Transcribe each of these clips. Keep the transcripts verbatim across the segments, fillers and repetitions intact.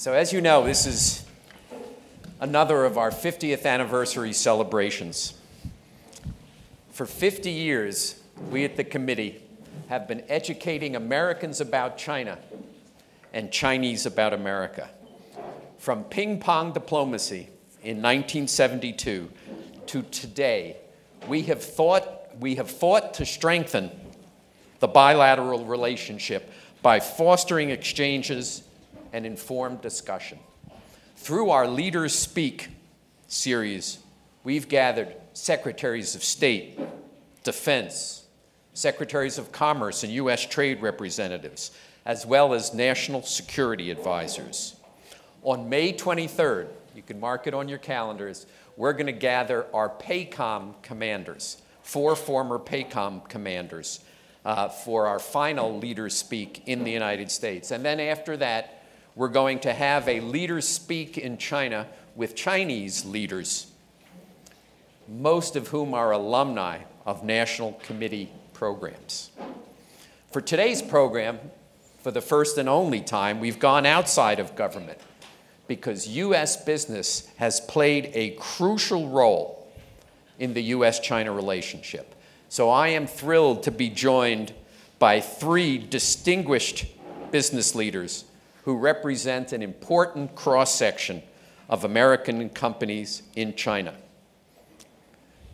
So as you know, this is another of our fiftieth anniversary celebrations. For fifty years, we at the committee have been educating Americans about China and Chinese about America. From ping-pong diplomacy in nineteen seventy-two to today, we have thought, we have fought to strengthen the bilateral relationship by fostering exchanges and informed discussion. Through our Leaders Speak series, we've gathered secretaries of state, defense, secretaries of commerce and U S trade representatives, as well as national security advisors. On May twenty-third, you can mark it on your calendars, we're going to gather our PACOM commanders, four former PACOM commanders, uh, for our final Leaders Speak in the United States. And then after that, we're going to have a Leaders Speak in China with Chinese leaders, most of whom are alumni of National Committee programs. For today's program, for the first and only time, we've gone outside of government because U S business has played a crucial role in the U S-China relationship. So I am thrilled to be joined by three distinguished business leaders who represent an important cross-section of American companies in China.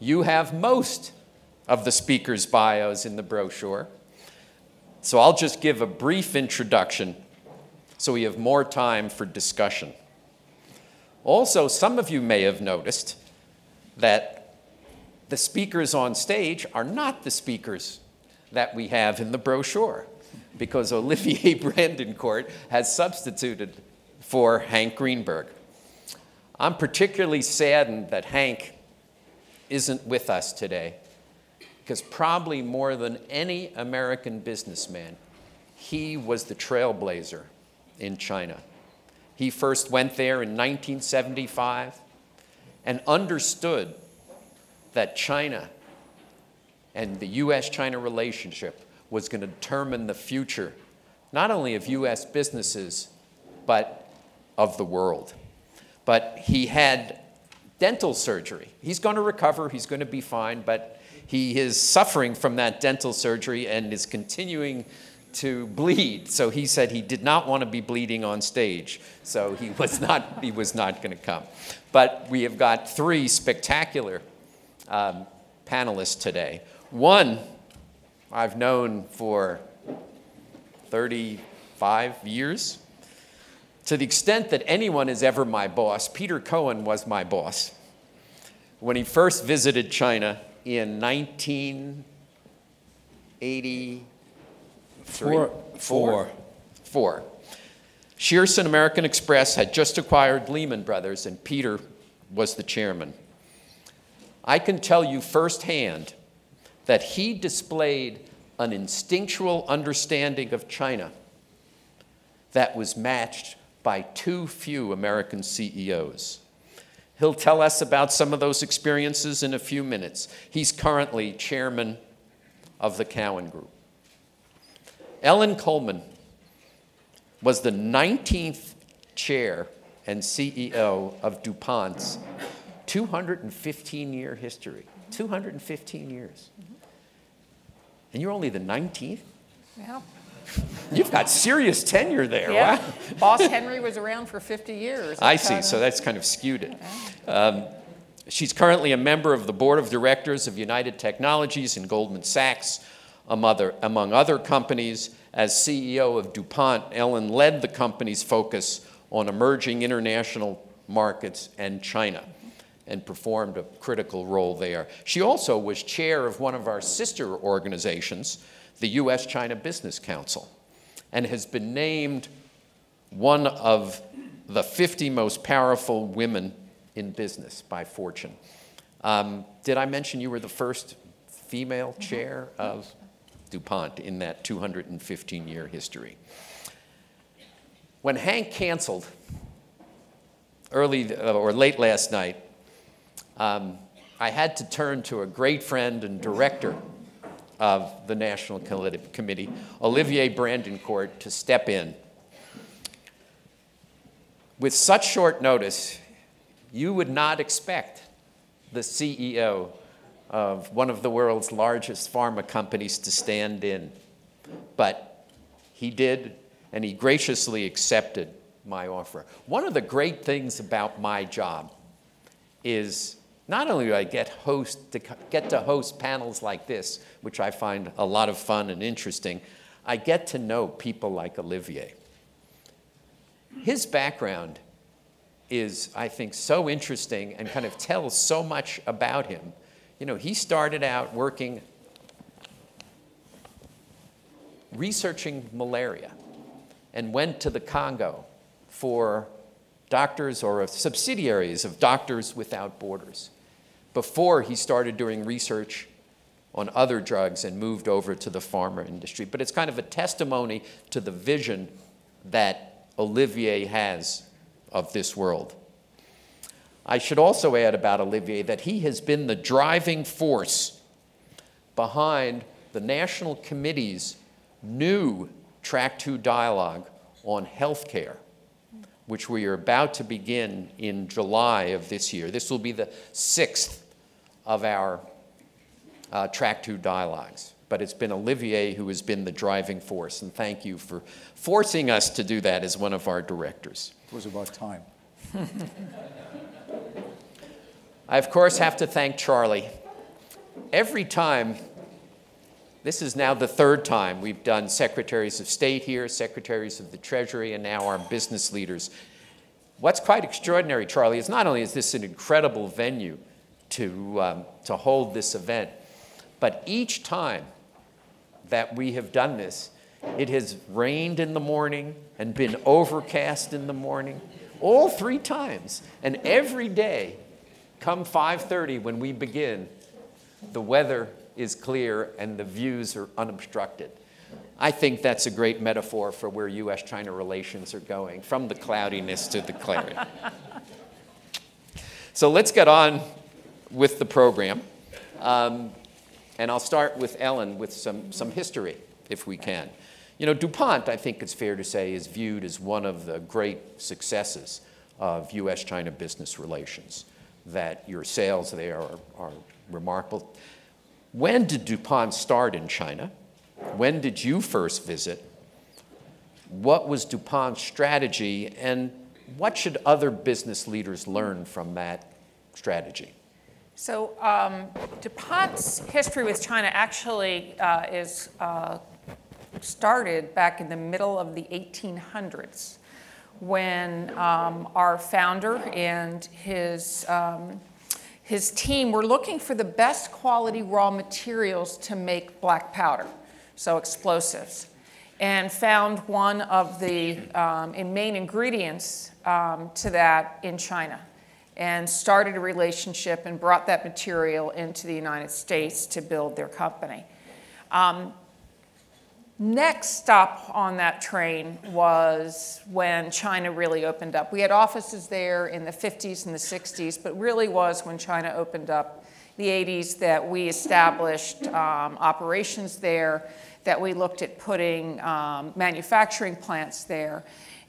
You have most of the speakers' bios in the brochure, so I'll just give a brief introduction so we have more time for discussion. Also, some of you may have noticed that the speakers on stage are not the speakers that we have in the brochure, because Olivier Brandicourt has substituted for Hank Greenberg. I'm particularly saddened that Hank isn't with us today, because probably more than any American businessman, he was the trailblazer in China. He first went there in nineteen seventy-five and understood that China and the U S-China relationship was going to determine the future, not only of U S businesses, but of the world. But he had dental surgery. He's going to recover. He's going to be fine. But he is suffering from that dental surgery and is continuing to bleed. So he said he did not want to be bleeding on stage. So he was not, he was not going to come. But we have got three spectacular um, panelists today. One I've known for thirty-five years. To the extent that anyone is ever my boss, Peter Cohen was my boss. When he first visited China in nineteen eighty-four, Shearson American Express had just acquired Lehman Brothers, and Peter was the chairman. I can tell you firsthand that he displayed an instinctual understanding of China that was matched by too few American C E Os. He'll tell us about some of those experiences in a few minutes. He's currently chairman of the Cowen Group. Ellen Kullman was the nineteenth chair and C E O of DuPont's two hundred fifteen year history. two hundred fifteen years. And you're only the nineteenth? Yeah. You've got serious tenure there, yeah. Wow. Boss Henry was around for fifty years. I see, of... so that's kind of skewed it. Okay. Um, she's currently a member of the board of directors of United Technologies and Goldman Sachs, among other companies. As C E O of DuPont, Ellen led the company's focus on emerging international markets and China, and performed a critical role there. She also was chair of one of our sister organizations, the U S-China Business Council, and has been named one of the fifty most powerful women in business by Fortune. Um, did I mention you were the first female chair of DuPont in that two hundred fifteen year history? When Hank canceled early uh, or late last night, Um, I had to turn to a great friend and director of the National Committee, Olivier Brandicourt, to step in. with such short notice, you would not expect the C E O of one of the world's largest pharma companies to stand in. But he did, and he graciously accepted my offer. One of the great things about my job is not only do I get, host to, get to host panels like this, which I find a lot of fun and interesting, I get to know people like Olivier. His background is, I think, so interesting and kind of tells so much about him. You know, he started out working, researching malaria, and went to the Congo for doctors or subsidiaries of Doctors Without Borders before he started doing research on other drugs and moved over to the pharma industry. But it's kind of a testimony to the vision that Olivier has of this world. I should also add about Olivier that he has been the driving force behind the National Committee's new Track two dialogue on healthcare, which we are about to begin in July of this year. This will be the sixth of our uh, Track two dialogues. But it's been Olivier who has been the driving force, and thank you for forcing us to do that as one of our directors. It was about time. I, of course, have to thank Charlie. Every time. This is now the third time we've done secretaries of state here, secretaries of the Treasury, and now our business leaders. What's quite extraordinary, Charlie, is not only is this an incredible venue to, um, to hold this event, but each time that we have done this, it has rained in the morning and been overcast in the morning, all three times. And every day, come five thirty when we begin, the weather is clear and the views are unobstructed. I think that's a great metaphor for where U S China relations are going, from the cloudiness to the clarity. So let's get on with the program. Um, and I'll start with Ellen with some, some history, if we can. You know, DuPont, I think it's fair to say, is viewed as one of the great successes of U S China business relations, that your sales there are, are remarkable. When did DuPont start in China? When did you first visit? What was DuPont's strategy, and what should other business leaders learn from that strategy? So um, DuPont's history with China actually uh, is uh, started back in the middle of the eighteen hundreds, when um, our founder and his um, His team were looking for the best quality raw materials to make black powder, so explosives, and found one of the um, main ingredients um, to that in China, and started a relationship and brought that material into the United States to build their company. Um, next stop on that train was when China really opened up. We had offices there in the fifties and the sixties, but really was when China opened up the eighties that we established um, operations there, that we looked at putting um, manufacturing plants there.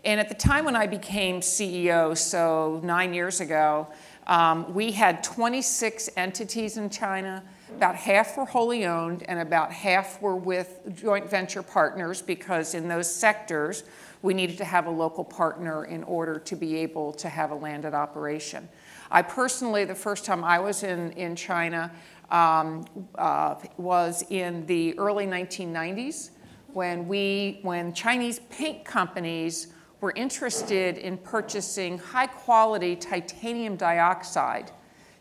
And at the time when I became C E O, so nine years ago, um, we had twenty-six entities in China. About half were wholly owned and about half were with joint venture partners, because in those sectors, we needed to have a local partner in order to be able to have a landed operation. I personally, the first time I was in, in China um, uh, was in the early nineteen nineties when, we, when Chinese paint companies were interested in purchasing high quality titanium dioxide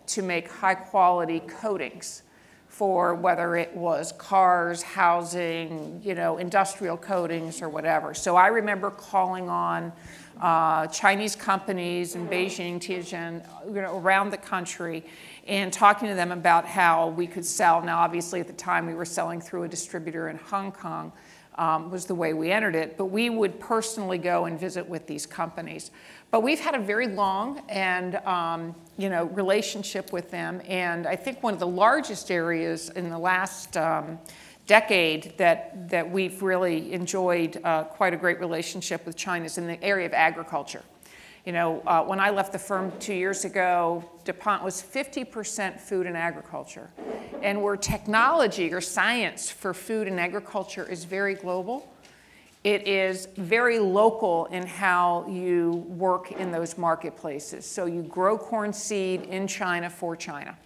to make high quality coatings for whether it was cars, housing, you know, industrial coatings or whatever. So I remember calling on uh, Chinese companies in Beijing, Tianjin, you know, around the country, and talking to them about how we could sell. Now, obviously, at the time, we were selling through a distributor in Hong Kong, um, was the way we entered it. But we would personally go and visit with these companies. But we've had a very long and um, you know, relationship with them. And I think one of the largest areas in the last um, decade that, that we've really enjoyed uh, quite a great relationship with China is in the area of agriculture. You know, uh, when I left the firm two years ago, DuPont was fifty percent food and agriculture. And where technology or science for food and agriculture is very global, it is very local in how you work in those marketplaces. So you grow corn seed in China for China.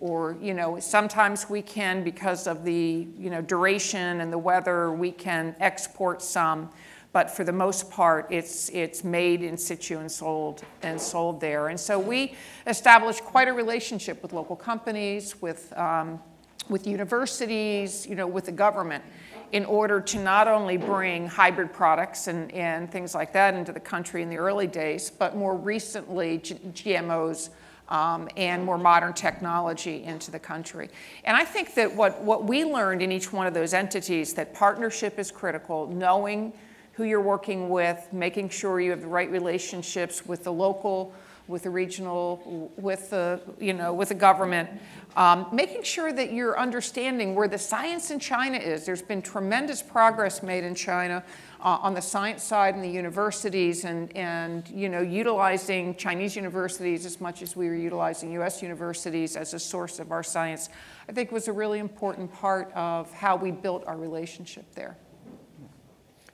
Or, you know, sometimes we can, because of the, you know, duration and the weather, we can export some. But for the most part, it's, it's made in situ and sold and sold there. And so we established quite a relationship with local companies, with, um, with universities, you know, with the government, in order to not only bring hybrid products and, and things like that into the country in the early days, but more recently G M Os um, and more modern technology into the country. And I think that what, what we learned in each one of those entities, that partnership is critical, knowing who you're working with, making sure you have the right relationships with the local, with the regional, with the, you know, with the government, um, making sure that you're understanding where the science in China is. There's been tremendous progress made in China uh, on the science side in the universities, and, and you know, utilizing Chinese universities as much as we were utilizing U S universities as a source of our science, I think was a really important part of how we built our relationship there.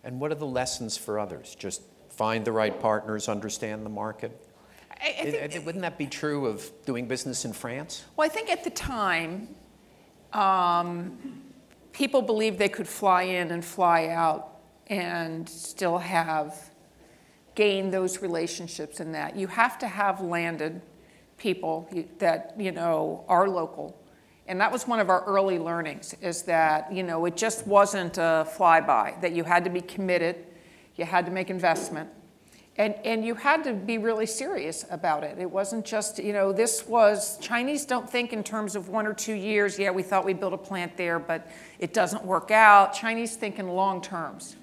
And what are the lessons for others? Just find the right partners, understand the market? I, I think, it, wouldn't that be true of doing business in France? Well, I think at the time, um, people believed they could fly in and fly out and still have gained those relationships in that. You have to have landed people that, you know, are local. And that was one of our early learnings, is that, you know, it just wasn't a flyby, that you had to be committed, you had to make investment, and, and you had to be really serious about it. It wasn't just, you know, this was, Chinese don't think in terms of one or two years, yeah, we thought we'd build a plant there, but it doesn't work out. Chinese think in long terms,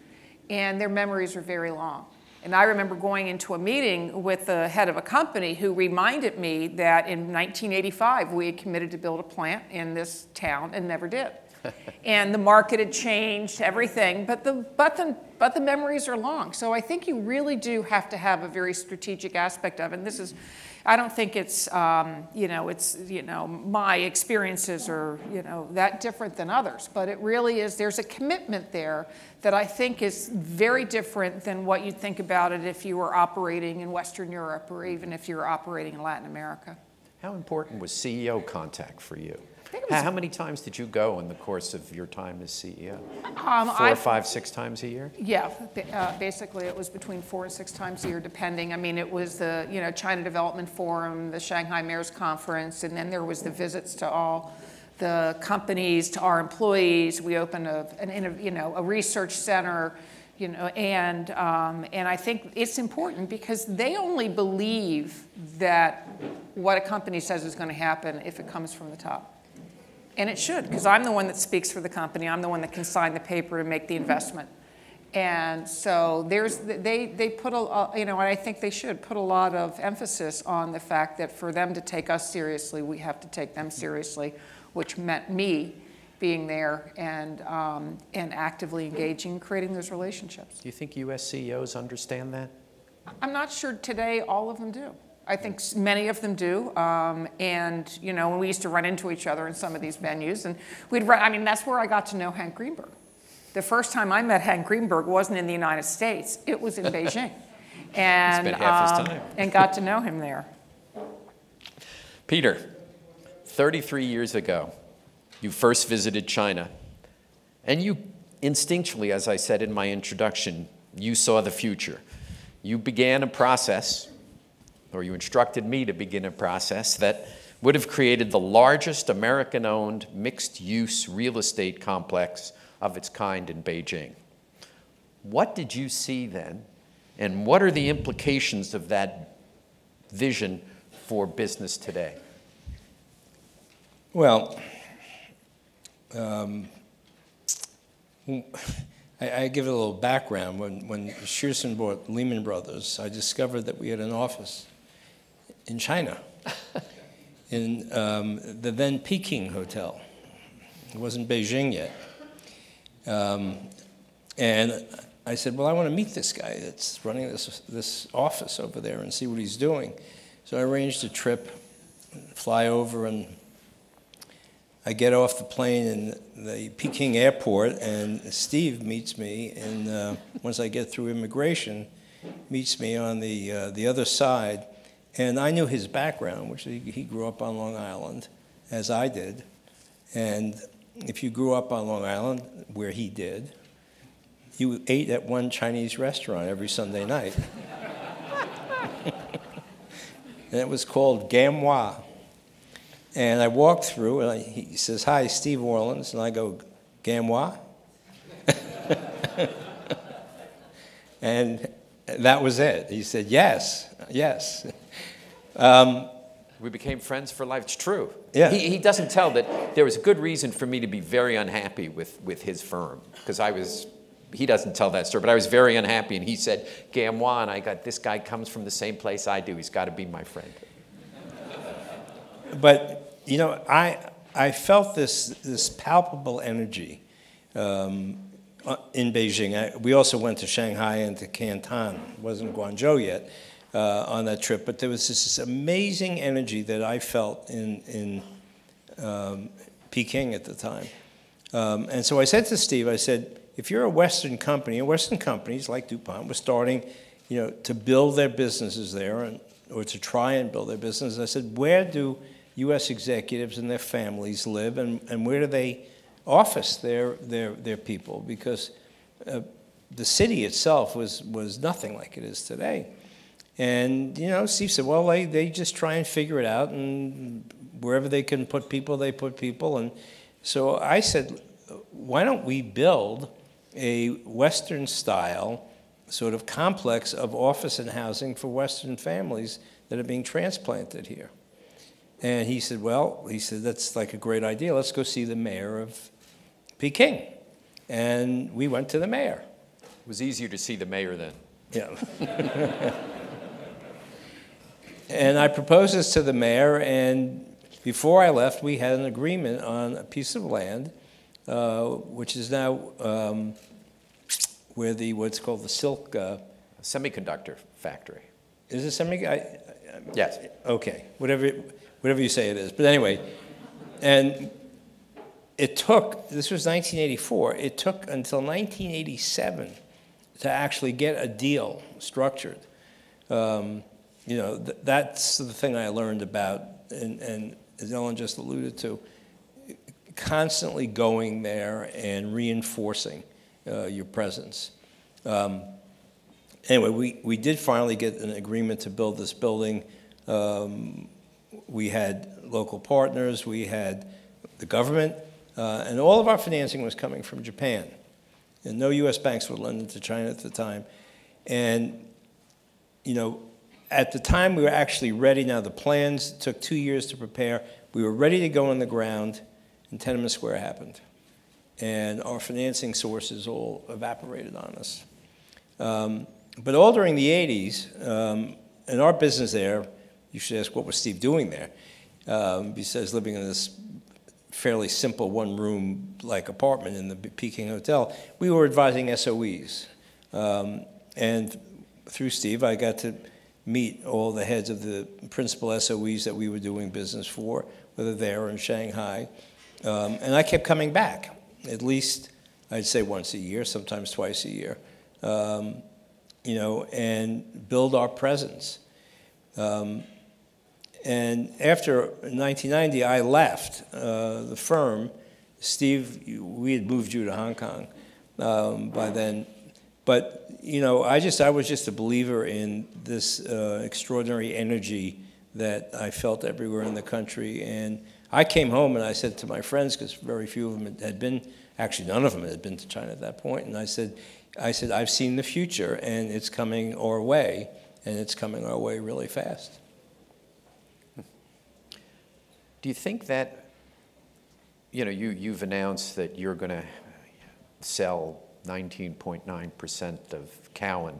and their memories are very long. And I remember going into a meeting with the head of a company who reminded me that in nineteen eighty-five, we had committed to build a plant in this town and never did. And the market had changed, everything, but the, but, the, but the memories are long. So I think you really do have to have a very strategic aspect of it. And this is, I don't think it's, um, you know, it's, you know, my experiences are, you know, that different than others. But it really is, there's a commitment there that I think is very different than what you'd think about it if you were operating in Western Europe, or even if you were operating in Latin America. How important was C E O contact for you? Was, How many times did you go in the course of your time as C E O? Um, four, I've, five, six times a year? Yeah, uh, basically it was between four and six times a year, depending. I mean, it was the, you know, China Development Forum, the Shanghai Mayor's Conference, and then there was the visits to all the companies, to our employees. We opened a, an, you know, a research center, you know, and, um, and I think it's important because they only believe that what a company says is going to happen if it comes from the top. And it should, because I'm the one that speaks for the company. I'm the one that can sign the paper to make the investment. And so there's, they, they put a, you know, and I think they should put a lot of emphasis on the fact that for them to take us seriously, we have to take them seriously, which meant me being there and, um, and actively engaging, creating those relationships. Do you think U S C E Os understand that? I'm not sure today all of them do. I think many of them do, um, and you know, we used to run into each other in some of these venues, and we'd run, I mean, that's where I got to know Hank Greenberg. The first time I met Hank Greenberg wasn't in the United States, it was in Beijing, and, it's been half his time. Um, and got to know him there. Peter, thirty-three years ago, you first visited China, and you instinctually, as I said in my introduction, you saw the future. You began a process, or you instructed me to begin a process that would have created the largest American-owned mixed-use real estate complex of its kind in Beijing. What did you see then, and what are the implications of that vision for business today? Well, um, I, I give it a little background. When, when Shearson bought Lehman Brothers, I discovered that we had an office in China, in um, the then Peking Hotel. It wasn't Beijing yet. Um, and I said, well, I want to meet this guy that's running this, this office over there and see what he's doing. So I arranged a trip, fly over, and I get off the plane in the Peking airport, and Steve meets me, and uh, once I get through immigration, meets me on the, uh, the other side. And I knew his background, which he, he grew up on Long Island, as I did. And if you grew up on Long Island, where he did, you ate at one Chinese restaurant every Sunday night. And it was called Gamwa. And I walked through, and I, he says, hi, Steve Orlins. And I go, Gamwa? And that was it. He said, yes, yes. Um, we became friends for life. It's true. Yeah. He, he doesn't tell that there was a good reason for me to be very unhappy with, with his firm, because I was, he doesn't tell that story, but I was very unhappy. And he said, Gamwa, and I got, this guy comes from the same place I do. He's got to be my friend. But, you know, I, I felt this, this palpable energy um, in Beijing. I, we also went to Shanghai and to Canton. It wasn't Guangzhou yet uh, on that trip. But there was this, this amazing energy that I felt in, in um, Peking at the time. Um, and so I said to Steve, I said, if you're a Western company, and Western companies like DuPont were starting, you know, to build their businesses there, and, or to try and build their business, I said, where do U S executives and their families live, and, and where do they office their, their, their people? Because uh, the city itself was, was nothing like it is today. And, you know, Steve said, well, they, they just try and figure it out, and wherever they can put people, they put people. And so I said, why don't we build a Western-style sort of complex of office and housing for Western families that are being transplanted here? And he said, well, he said, that's like a great idea. Let's go see the mayor of Peking. And we went to the mayor. It was easier to see the mayor then. Yeah. And I proposed this to the mayor. And before I left, we had an agreement on a piece of land, uh, which is now um, where the, what's called the silk. Uh, semiconductor factory. Is it semi? I, I, yes. Okay. Whatever. It, Whatever you say it is. But anyway, and it took, this was nineteen eighty-four, it took until nineteen eighty-seven to actually get a deal structured. Um, you know, th that's the thing I learned about, and, and as Ellen just alluded to, constantly going there and reinforcing uh, your presence. Um, anyway, we, we did finally get an agreement to build this building. Um, We had local partners, we had the government, uh, and all of our financing was coming from Japan. And no U S banks were lending to China at the time. And, you know, at the time we were actually ready. Now the plans took two years to prepare. We were ready to go on the ground, and Tiananmen Square happened. And our financing sources all evaporated on us. Um, but all during the eighties, um, in our business there, you should ask, what was Steve doing there? Um, besides living in this fairly simple one-room like apartment in the Peking Hotel, we were advising S O Es. Um, and through Steve, I got to meet all the heads of the principal S O Es that we were doing business for, whether there or in Shanghai. Um, and I kept coming back, at least I'd say once a year, sometimes twice a year, um, you know, and build our presence. Um, And after nineteen ninety, I left uh, the firm. Steve, we had moved you to Hong Kong um, by then. But, you know, I just, I was just a believer in this uh, extraordinary energy that I felt everywhere in the country. And I came home and I said to my friends, because very few of them had been, actually none of them had been to China at that point, and I said, I said, I've seen the future, and it's coming our way, and it's coming our way really fast. Do you think that, you know, you, you've announced that you're going to sell nineteen point nine percent of Cowen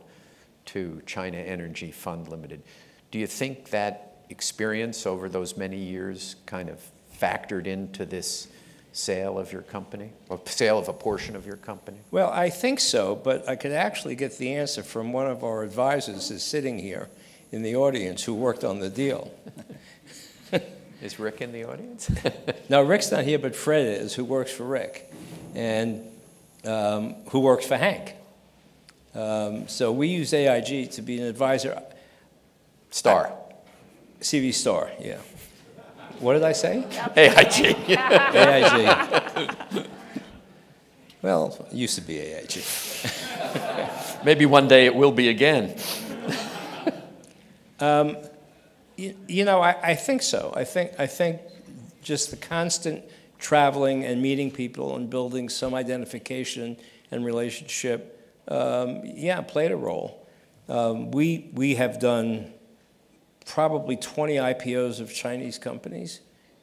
to China Energy Fund Limited. Do you think that experience over those many years kind of factored into this sale of your company, or sale of a portion of your company? Well, I think so, but I could actually get the answer from one of our advisors who's sitting here in the audience who worked on the deal. Is Rick in the audience? No, Rick's not here, but Fred is, who works for Rick, and um, who works for Hank. Um, so we use A I G to be an advisor. Star. I, C V Star, yeah. What did I say? A I G. A I G. Well, it used to be A I G. Maybe one day it will be again. um, you, you know, I, I think so. I think, I think just the constant traveling and meeting people and building some identification and relationship, um, yeah, played a role. Um, we, we have done probably twenty I P Os of Chinese companies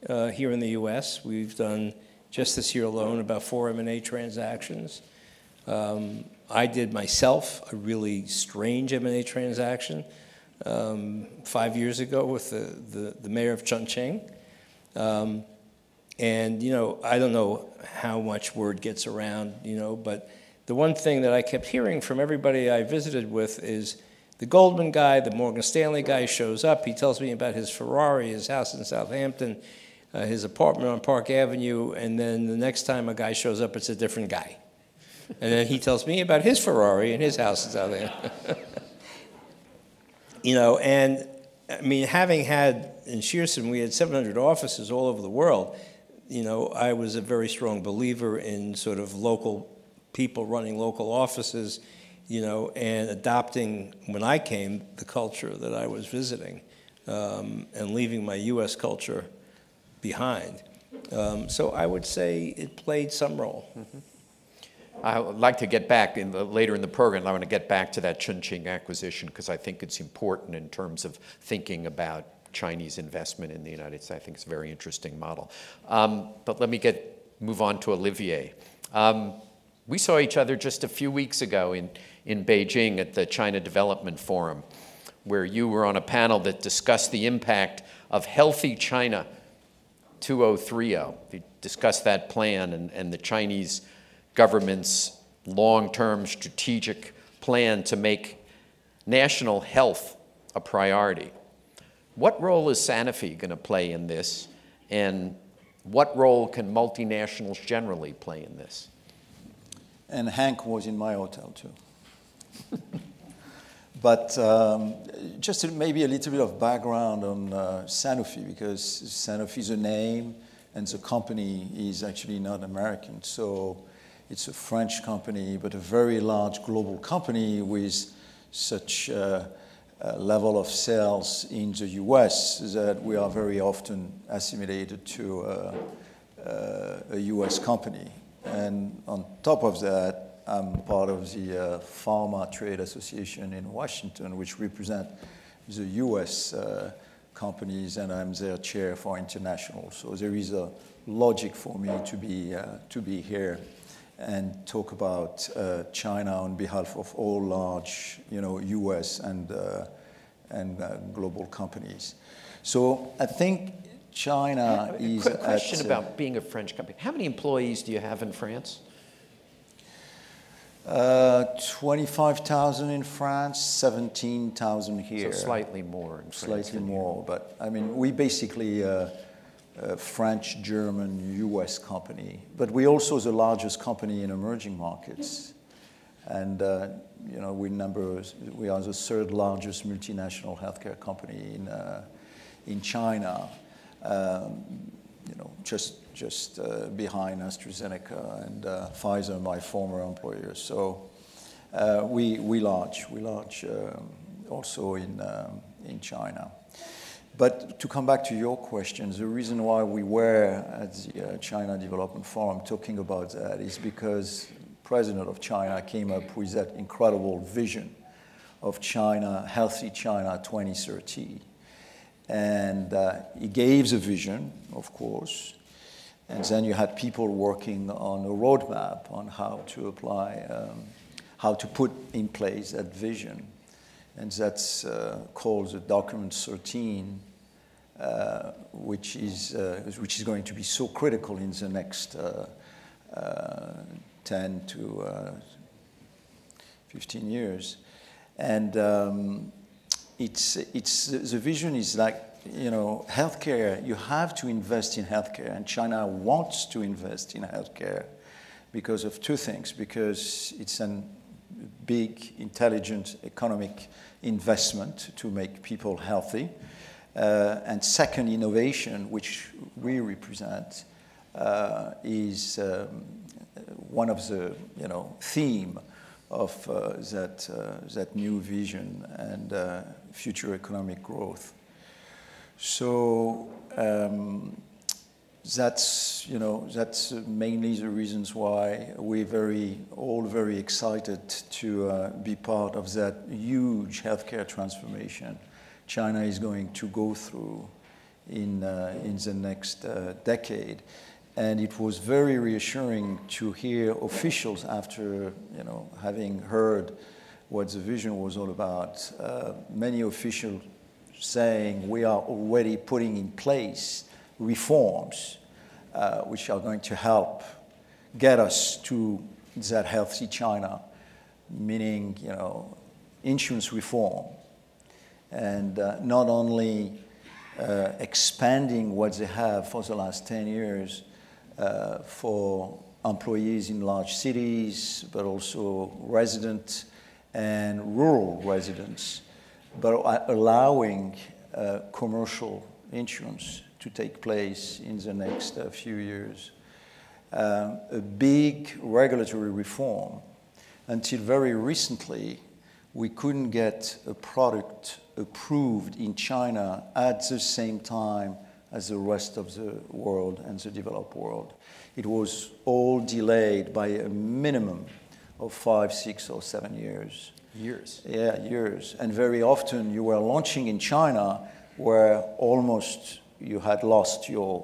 uh, here in the U S. We've done, just this year alone, about four M and A transactions. Um, I did myself a really strange M and A transaction um, five years ago with the, the, the mayor of Chongqing. Um, and, you know, I don't know how much word gets around, you know, but the one thing that I kept hearing from everybody I visited with is, the Goldman guy, the Morgan Stanley guy shows up. He tells me about his Ferrari, his house in Southampton, uh, his apartment on Park Avenue, and then the next time a guy shows up, it's a different guy. And then he tells me about his Ferrari and his house in Southampton. You know, and I mean, having had, in Shearson, we had seven hundred offices all over the world. You know, I was a very strong believer in sort of local people running local offices, you know, and adopting, when I came, the culture that I was visiting um, and leaving my U S culture behind. Um, so I would say it played some role. Mm-hmm. I would like to get back, in the, later in the program, I want to get back to that Chongqing acquisition because I think it's important in terms of thinking about Chinese investment in the United States. I think it's a very interesting model. Um, but let me get move on to Olivier. Um, We saw each other just a few weeks ago in, in Beijing at the China Development Forum, where you were on a panel that discussed the impact of Healthy China twenty thirty. You discussed that plan and, and the Chinese government's long-term strategic plan to make national health a priority. What role is Sanofi going to play in this, and what role can multinationals generally play in this? And Hank was in my hotel, too. But um, just maybe a little bit of background on uh, Sanofi, because Sanofi is a name, and the company is actually not American. So it's a French company, but a very large global company with such uh, a level of sales in the U S that we are very often assimilated to uh, uh, a U S company. And on top of that, I'm part of the uh, Pharma Trade Association in Washington, which represent the U S uh, companies, and I'm their chair for international. So there is a logic for me to be, uh, to be here and talk about uh, China on behalf of all large, you know, U S and, uh, and uh, global companies. So I think China a, a is quick question at, about uh, being a French company. How many employees do you have in France? Uh, twenty-five thousand in France, seventeen thousand here. So slightly more in France. Slightly more, but I mean, we basically uh, a French, German, U S company, but we're also the largest company in emerging markets. And uh, you know, we number, we are the third largest multinational healthcare company in, uh, in China. Um, you know, just just uh, behind AstraZeneca and uh, Pfizer, my former employer. So uh, we we launch we launch um, also in um, in China. But to come back to your question, the reason why we were at the uh, China Development Forum talking about that is because President of China came up with that incredible vision of China, Healthy China twenty thirty. And uh, he gave the vision, of course, and then you had people working on a roadmap on how to apply, um, how to put in place that vision. And that's uh, called the Document thirteen, uh, which is uh, which is going to be so critical in the next uh, uh, ten to uh, fifteen years. And um, it's it's the vision is like, you know, healthcare. You have to invest in healthcare, and China wants to invest in healthcare because of two things. Because it's a big, intelligent economic investment to make people healthy, uh, and second, innovation, which we represent, uh, is um, one of the you know theme of uh, that uh, that new vision and uh, future economic growth. So um, that's you know that's mainly the reasons why we're very all very excited to uh, be part of that huge healthcare transformation China is going to go through in uh, in the next uh, decade. And it was very reassuring to hear officials after, you know, having heard what the vision was all about, uh, many officials saying we are already putting in place reforms uh, which are going to help get us to that healthy China, meaning, you know, insurance reform. And uh, not only uh, expanding what they have for the last ten years, Uh, for employees in large cities, but also residents and rural residents, but allowing uh, commercial insurance to take place in the next uh, few years. Um, a big regulatory reform. Until very recently, we couldn't get a product approved in China at the same time as the rest of the world and the developed world. It was all delayed by a minimum of five, six, or seven years. Years? Yeah, years. And very often you were launching in China where almost you had lost your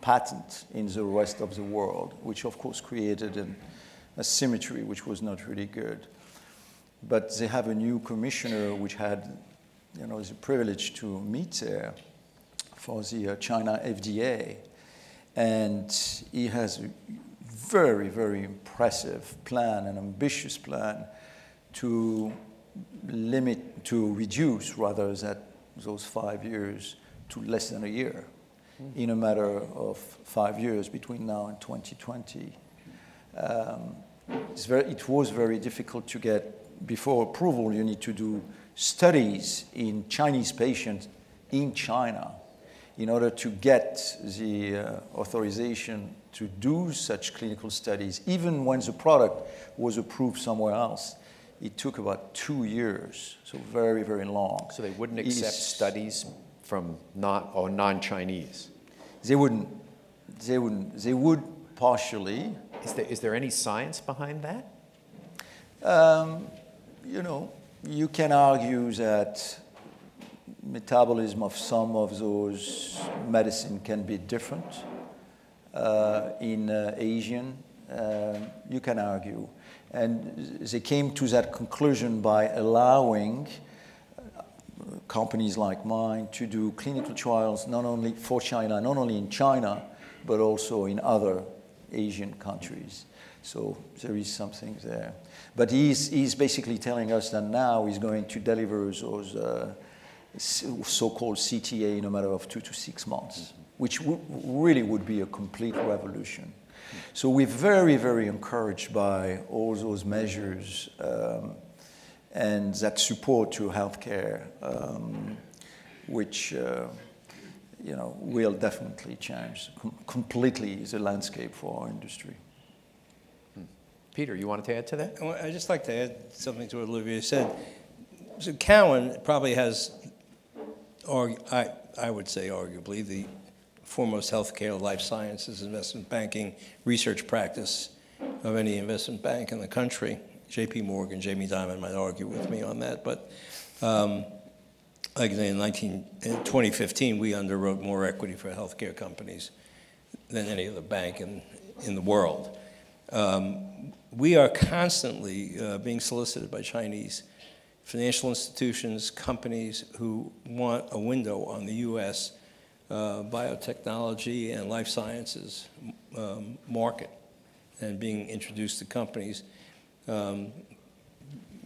patent in the rest of the world, which of course created an asymmetry which was not really good. But they have a new commissioner which had, you know, the privilege to meet there for the uh, China F D A, and he has a very, very impressive plan, an ambitious plan to limit, to reduce rather that those five years to less than a year, mm-hmm. in a matter of five years between now and twenty twenty. Um, it's very, it was very difficult to get, before approval, you need to do studies in Chinese patients in China in order to get the uh, authorization to do such clinical studies. Even when the product was approved somewhere else, it took about two years, so very, very long. So they wouldn't accept it's, studies from not, or non-Chinese? They wouldn't. They wouldn't. They would partially. Is there, is there any science behind that? Um, you know, you can argue that metabolism of some of those medicine can be different uh, in uh, Asian, uh, you can argue. And they came to that conclusion by allowing companies like mine to do clinical trials not only for China, not only in China, but also in other Asian countries. So there is something there. But he's, he's basically telling us that now he's going to deliver those uh, so-called C T A in a matter of two to six months, mm-hmm. which w really would be a complete revolution. Mm-hmm. So we're very, very encouraged by all those measures um, and that support to healthcare, um, which uh, you know will definitely change com completely the landscape for our industry. Hmm. Peter, you wanted to add to that? I'd just like to add something to what Olivier said. So Cowen probably has, Or, I, I would say arguably, the foremost healthcare, life sciences, investment banking, research practice of any investment bank in the country. J P Morgan, Jamie Dimon might argue with me on that, but um, like in, nineteen, in twenty fifteen, we underwrote more equity for healthcare companies than any other bank in, in the world. Um, we are constantly uh, being solicited by Chinese financial institutions, companies who want a window on the U S uh, biotechnology and life sciences um, market and being introduced to companies, um,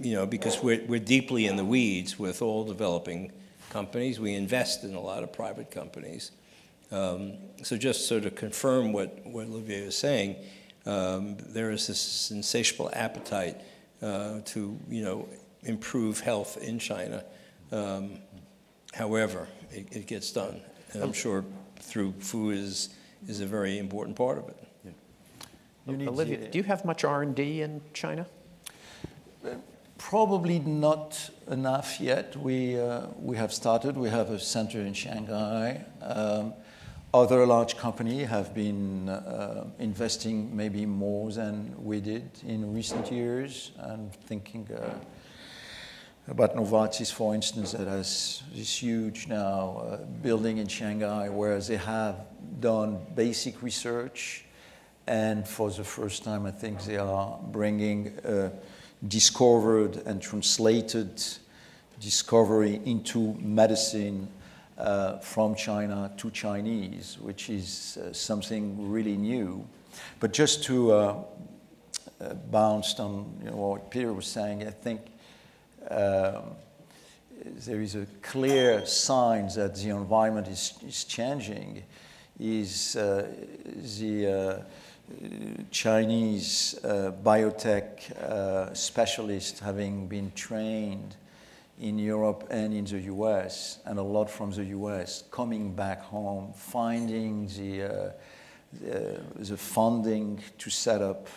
you know, because we're, we're deeply in the weeds with all developing companies. We invest in a lot of private companies. Um, so just sort of confirm what, what Olivier is saying, um, there is this insatiable appetite uh, to, you know, improve health in China. Um, however, it, it gets done. And I'm sure through food is, is a very important part of it. Yeah. You Olivier, to, do you have much R and D in China? Uh, Probably not enough yet. We, uh, we have started. We have a center in Shanghai. Um, other large companies have been uh, investing maybe more than we did in recent years. I'm thinking uh, about Novartis, for instance, that has this huge now uh, building in Shanghai where they have done basic research. And for the first time, I think they are bringing uh, discovered and translated discovery into medicine uh, from China to Chinese, which is uh, something really new. But just to uh, uh, bounce on, you know, what Peter was saying, I think uh, there is a clear sign that the environment is, is changing, is uh, the uh, Chinese uh, biotech uh, specialists having been trained in Europe and in the U S, and a lot from the U S, coming back home, finding the, uh, the, the funding to set up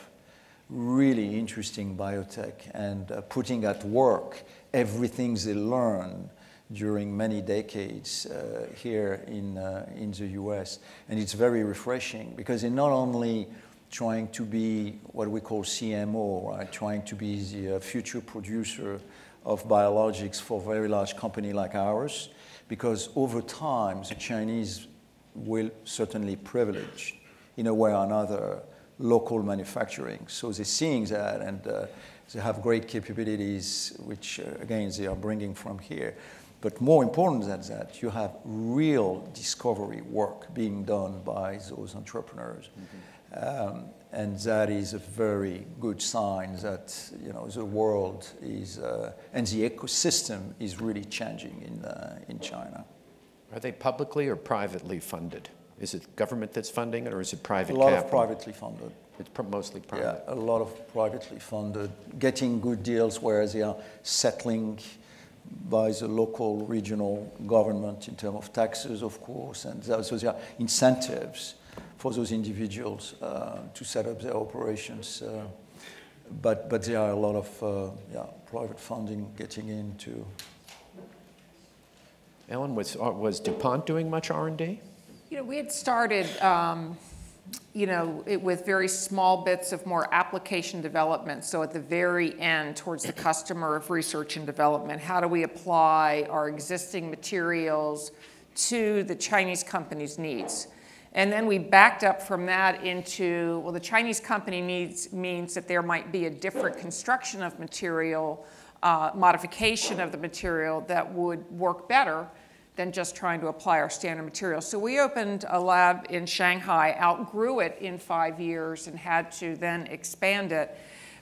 really interesting biotech and uh, putting at work everything they learn during many decades uh, here in, uh, in the U S. And it's very refreshing because they're not only trying to be what we call C M O, right? Trying to be the uh, future producer of biologics for a very large company like ours, because over time, the Chinese will certainly privilege, in a way or another, local manufacturing. So they're seeing that, and uh, they have great capabilities, which, uh, again, they are bringing from here. But more important than that, you have real discovery work being done by those entrepreneurs. Mm-hmm. um, and that is a very good sign that, you know, the world is, uh, and the ecosystem is really changing in, uh, in China. Are they publicly or privately funded? Is it government that's funding it, or is it private capital? A lot capital? of privately funded. It's mostly private. Yeah, a lot of privately funded, getting good deals where they are settling by the local regional government in terms of taxes, of course, and so there are incentives for those individuals uh, to set up their operations. Uh, but, but there are a lot of uh, yeah, private funding getting in too. Ellen, was, was DuPont doing much R and D? You know, we had started um, you know, it, with very small bits of more application development. So at the very end, towards the customer of research and development, how do we apply our existing materials to the Chinese company's needs? And then we backed up from that into, well, the Chinese company needs means that there might be a different construction of material, uh, modification of the material that would work better than just trying to apply our standard materials. So we opened a lab in Shanghai, outgrew it in five years, and had to then expand it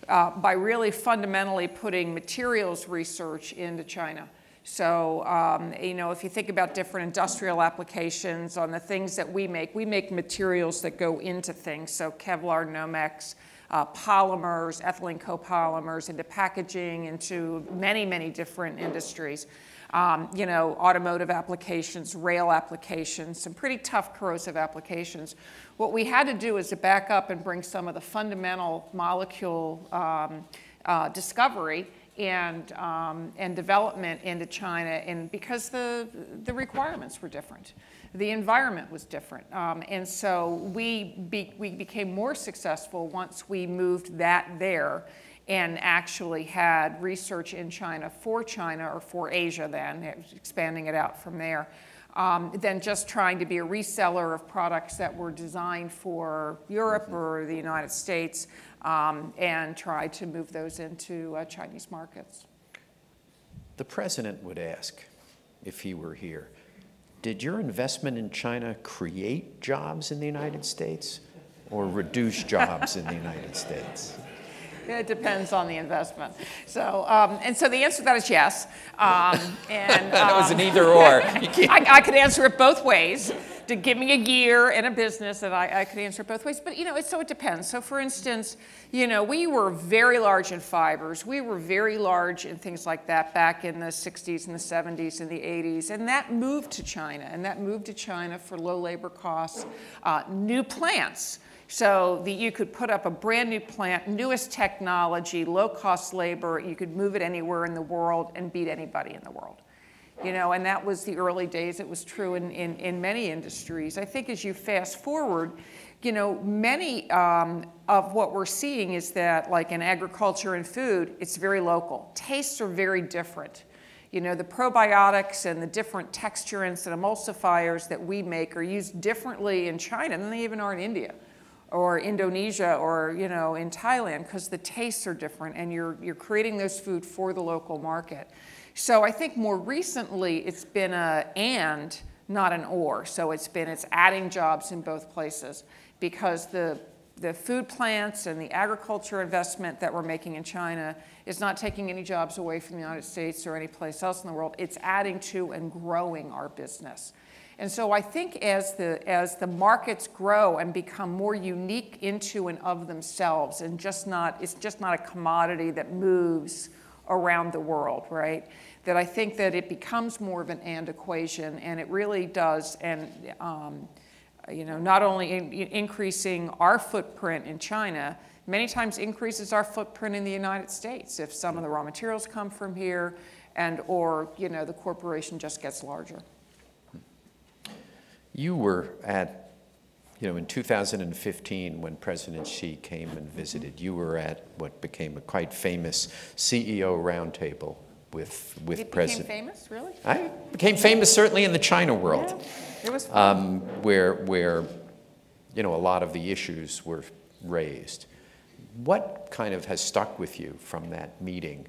uh, by really fundamentally putting materials research into China. So um, you know, if you think about different industrial applications on the things that we make, we make materials that go into things, so Kevlar, Nomex, Uh, polymers, ethylene copolymers, into packaging, into many, many different industries. Um, you know, automotive applications, rail applications, some pretty tough corrosive applications. What we had to do is to back up and bring some of the fundamental molecule um, uh, discovery and, um, and development into China, and because the, the requirements were different. The environment was different. Um, and so we, be, we became more successful once we moved that there and actually had research in China for China, or for Asia then, it was expanding it out from there, um, than just trying to be a reseller of products that were designed for Europe mm-hmm. or the United States, um, and try to move those into uh, Chinese markets. The president would ask, if he were here, did your investment in China create jobs in the United States or reduce jobs in the United States? It depends on the investment. So, um, and so the answer to that is yes. Um, and, um, that was an either or. I, I could answer it both ways. To give me a year in a business that I, I could answer both ways. But, you know, it's, so it depends. So, for instance, you know, we were very large in fibers. We were very large in things like that back in the sixties and the seventies and the eighties. And that moved to China. And that moved to China for low labor costs, uh, new plants. So that you could put up a brand new plant, newest technology, low cost labor. You could move it anywhere in the world and beat anybody in the world. You know, and that was the early days. It was true in, in, in many industries. I think as you fast forward, you know, many um, of what we're seeing is that, like in agriculture and food, it's very local. Tastes are very different. You know, the probiotics and the different texturants and emulsifiers that we make are used differently in China than they even are in India or Indonesia or, you know, in Thailand, because the tastes are different and you're, you're creating those food for the local market. So I think more recently it's been a and, not an or. So it's been, it's adding jobs in both places because the, the food plants and the agriculture investment that we're making in China is not taking any jobs away from the United States or any place else in the world. It's adding to and growing our business. And so I think as the, as the markets grow and become more unique into and of themselves and just not, it's just not a commodity that moves around the world, right? That I think that it becomes more of an and equation, and it really does, and um, you know, not only in, in increasing our footprint in China, many times increases our footprint in the United States if some of the raw materials come from here, and or you know, the corporation just gets larger. You were at, you know, in two thousand fifteen, when President Xi came and visited, you were at what became a quite famous C E O roundtable with with President. It became famous, really? I became famous certainly in the China world. Yeah, it was fun. Um, where where, you know, a lot of the issues were raised. What kind of has stuck with you from that meeting,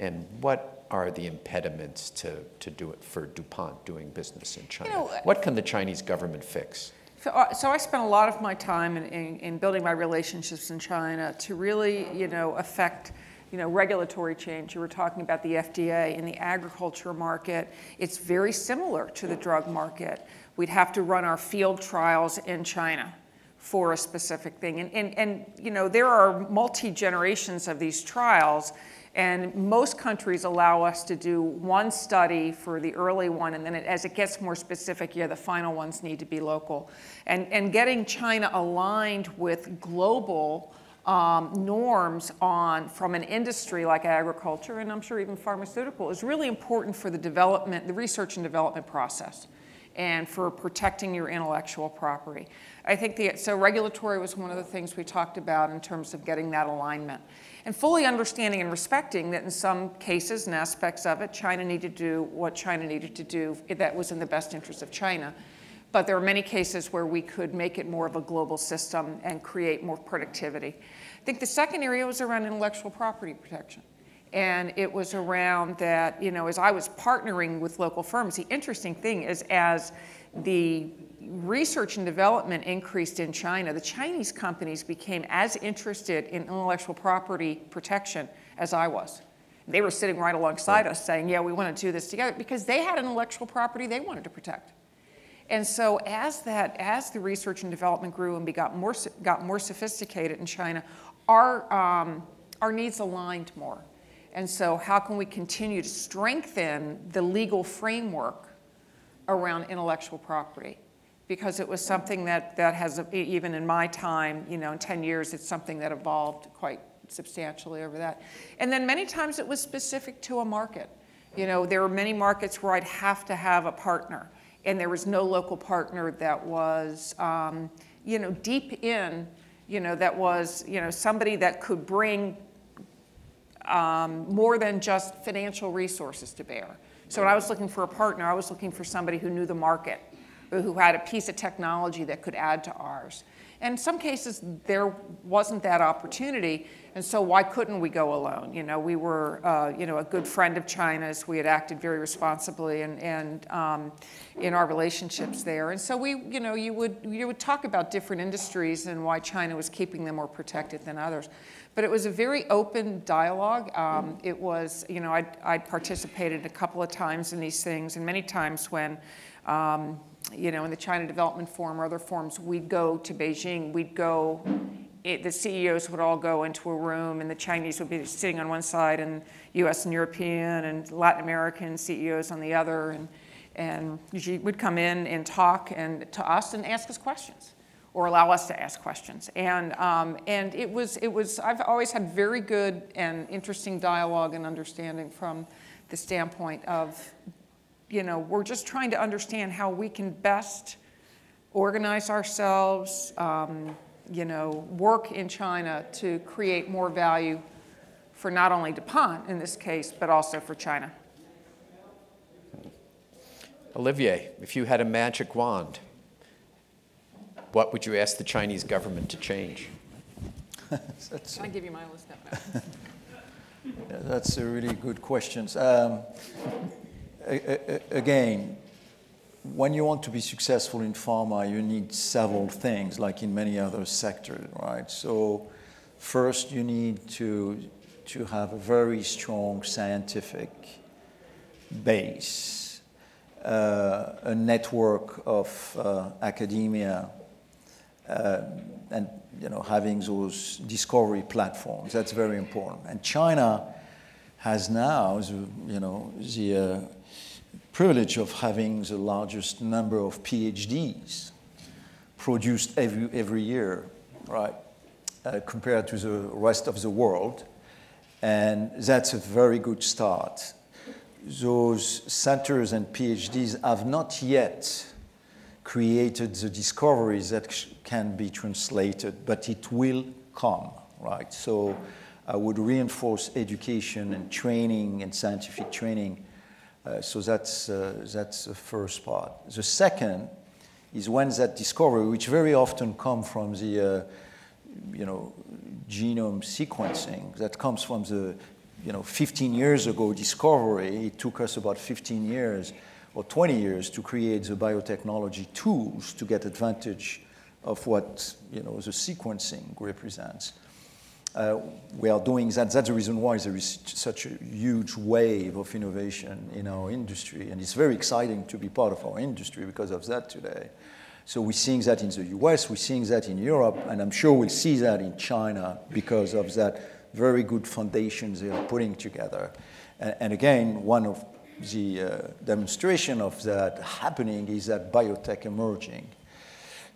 and what are the impediments to to do it for DuPont doing business in China? You know, what can the Chinese government fix? So, uh, so I spent a lot of my time in, in, in building my relationships in China to really, you know, affect, you know, regulatory change. You were talking about the F D A in the agriculture market. It's very similar to the drug market. We'd have to run our field trials in China for a specific thing. And, and, and you know, there are multi-generations of these trials. And most countries allow us to do one study for the early one, and then it, as it gets more specific, yeah, the final ones need to be local. And, and getting China aligned with global um, norms on, from an industry like agriculture, and I'm sure even pharmaceutical, is really important for the development, the research and development process, and for protecting your intellectual property. I think the, so regulatory was one of the things we talked about in terms of getting that alignment. And fully understanding and respecting that in some cases and aspects of it, China needed to do what China needed to do that was in the best interest of China. But there are many cases where we could make it more of a global system and create more productivity. I think the second area was around intellectual property protection. And it was around that, you know, as I was partnering with local firms, the interesting thing is as the research and development increased in China, the Chinese companies became as interested in intellectual property protection as I was. They were sitting right alongside us saying, yeah, we want to do this together, because they had intellectual property they wanted to protect. And so as that, as the research and development grew and got more, got more sophisticated in China, our, um, our needs aligned more. And so how can we continue to strengthen the legal framework around intellectual property? Because it was something that, that has, even in my time, you know, in ten years, it's something that evolved quite substantially over that. And then many times it was specific to a market. You know, there were many markets where I'd have to have a partner, and there was no local partner that was, um, you know, deep in, you know, that was, you know, somebody that could bring um, more than just financial resources to bear. So when I was looking for a partner, I was looking for somebody who knew the market, who had a piece of technology that could add to ours. And in some cases, there wasn't that opportunity, and so why couldn't we go alone? You know, we were, uh, you know, a good friend of China's. We had acted very responsibly and, and um, in our relationships there. And so we, you know, you would, you would talk about different industries and why China was keeping them more protected than others. But it was a very open dialogue. Um, it was, you know, I I participated a couple of times in these things, and many times when, um, you know, in the China Development Forum or other forums, we'd go to Beijing, we'd go, it, the C E Os would all go into a room, and the Chinese would be sitting on one side, and U S and European and Latin American C E Os on the other, and, and Xi would come in and talk and to us and ask us questions, or allow us to ask questions. And, um, and it was, it was, I've always had very good and interesting dialogue and understanding from the standpoint of, you know, we're just trying to understand how we can best organize ourselves, um, you know, work in China to create more value for not only DuPont in this case, but also for China. Olivier, if you had a magic wand, what would you ask the Chinese government to change? Can I give you my list now? Yeah, that's a really good question. Um, Again, when you want to be successful in pharma, you need several things, like in many other sectors, right? So first, you need to, to have a very strong scientific base, uh, a network of uh, academia, uh, and you know, having those discovery platforms. That's very important. And China has now, you know, the uh, privilege of having the largest number of PhDs produced every, every year, right, uh, compared to the rest of the world. And that's a very good start. Those centers and PhDs have not yet created the discoveries that can be translated, but it will come, right? So I would reinforce education and training and scientific training. Uh, so that's, uh, that's the first part. The second is when that discovery, which very often comes from the, uh, you know, genome sequencing, that comes from the, you know, fifteen years ago discovery. It took us about fifteen years or twenty years to create the biotechnology tools to get advantage of what, you know, the sequencing represents. Uh, we are doing that. That's the reason why there is such a huge wave of innovation in our industry. And it's very exciting to be part of our industry because of that today. So we're seeing that in the U S, we're seeing that in Europe, and I'm sure we'll see that in China because of that very good foundation they are putting together. And, and again, one of the uh, demonstration of that happening is that biotech emerging.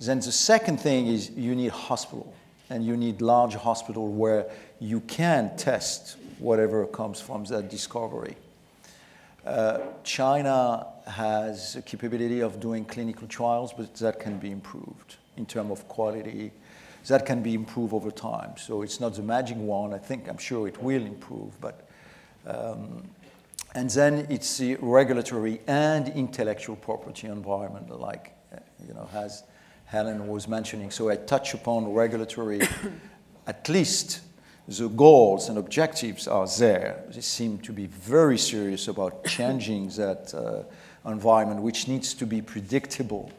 Then the second thing is you need hospital. And you need large hospital where you can test whatever comes from that discovery. Uh, China has a capability of doing clinical trials, but that can be improved in terms of quality. That can be improved over time. So it's not the magic wand. I think, I'm sure it will improve. But, um, and then it's the regulatory and intellectual property environment, like, you know, has Helen was mentioning. So I touch upon regulatory, at least the goals and objectives are there. They seem to be very serious about changing that uh, environment, which needs to be predictable